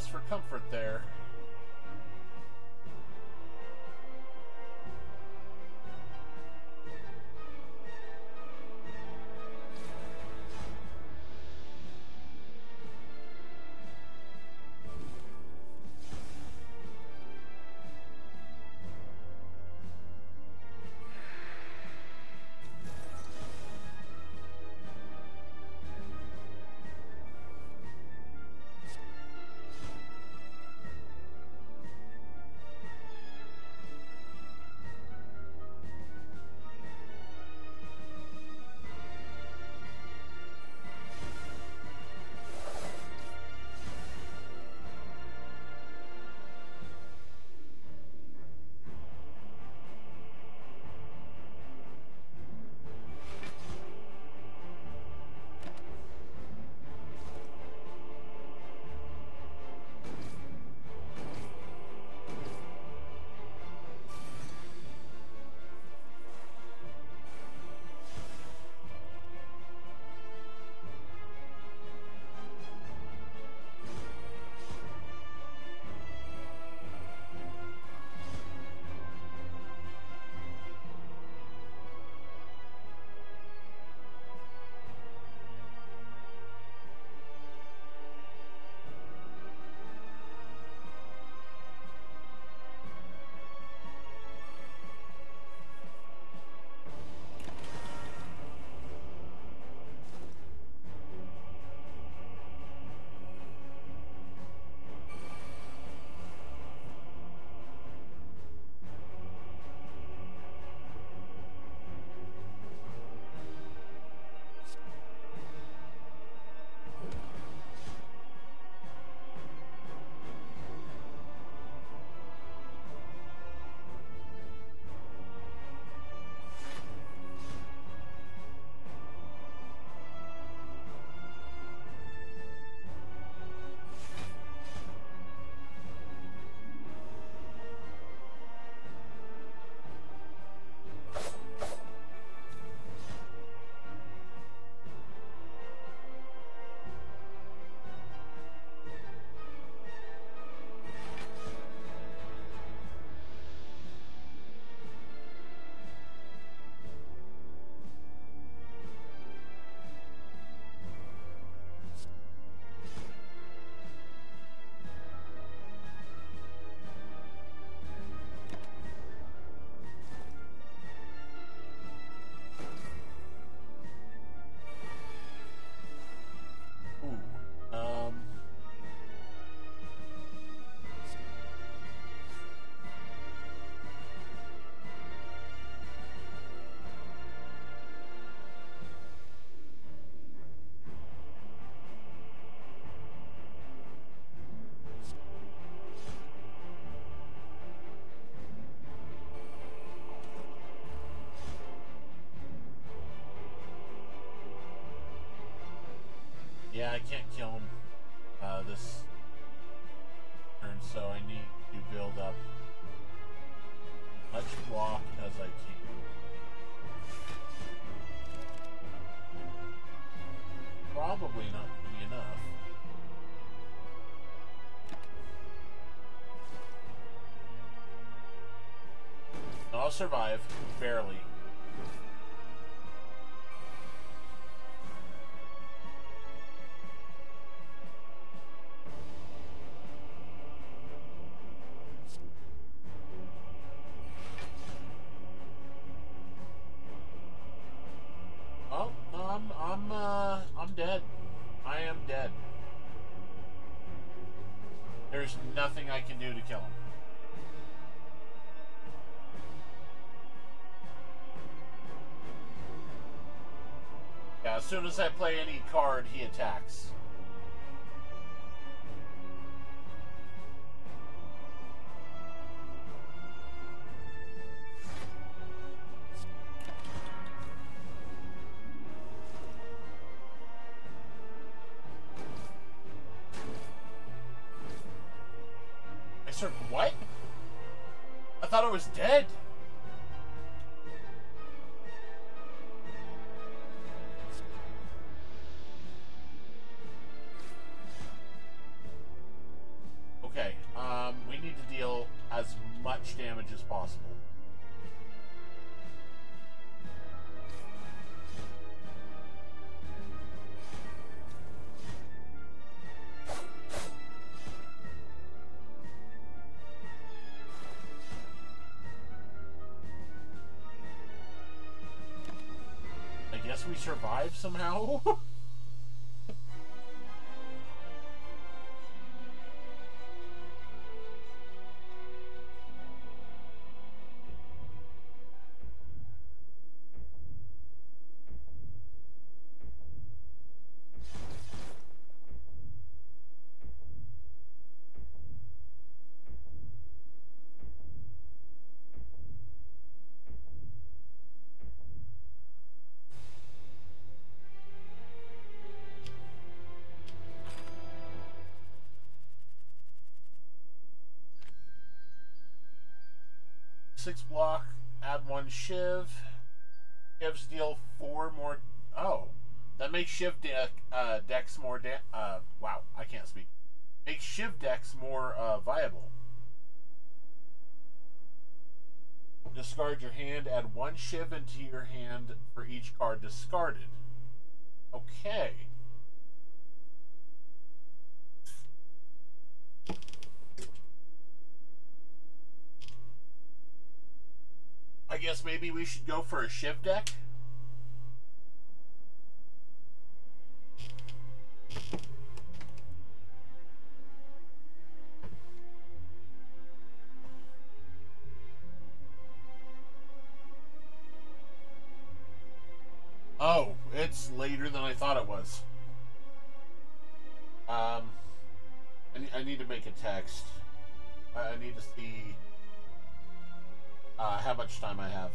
us for comfort there. Yeah, I can't kill him this turn, so I need to build up much block as I can. Probably not going to be enough. I'll survive, barely. As soon as I play any card, he attacks. I said, what? I thought I was dead. we survive somehow. Six block, add one shiv. Shivs deal four more. Oh, that makes shiv decks more. Wow, I can't speak. Makes shiv decks more viable. Discard your hand. Add one shiv into your hand for each card discarded. Okay. I guess maybe we should go for a shiv deck. Oh, it's later than I thought it was. I need to make a text. I need to see how much time I have.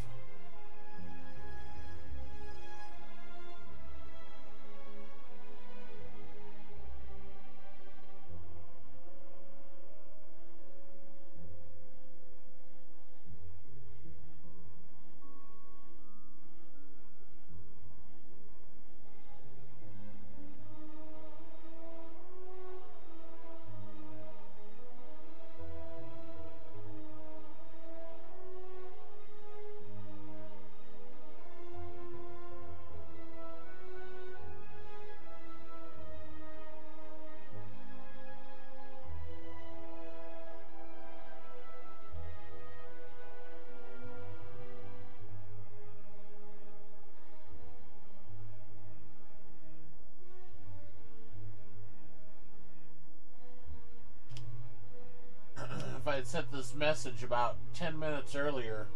I had sent this message about 10 minutes earlier,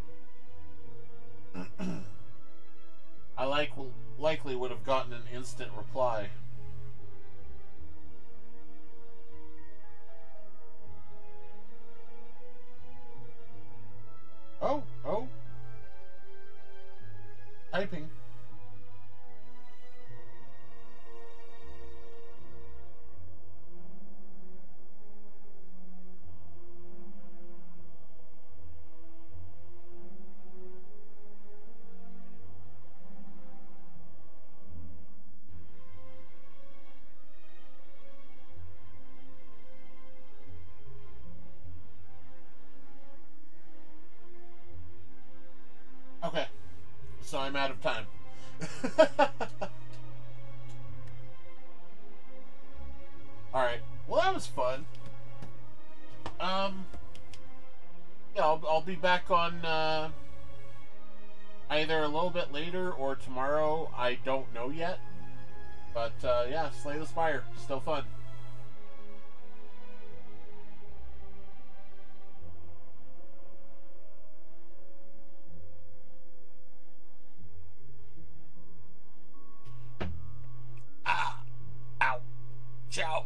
I likely would have gotten an instant reply. Oh, typing. So I'm out of time. Alright. Well, that was fun. Yeah, I'll be back on either a little bit later or tomorrow. I don't know yet. But, yeah, Slay the Spire. Still fun. Ciao.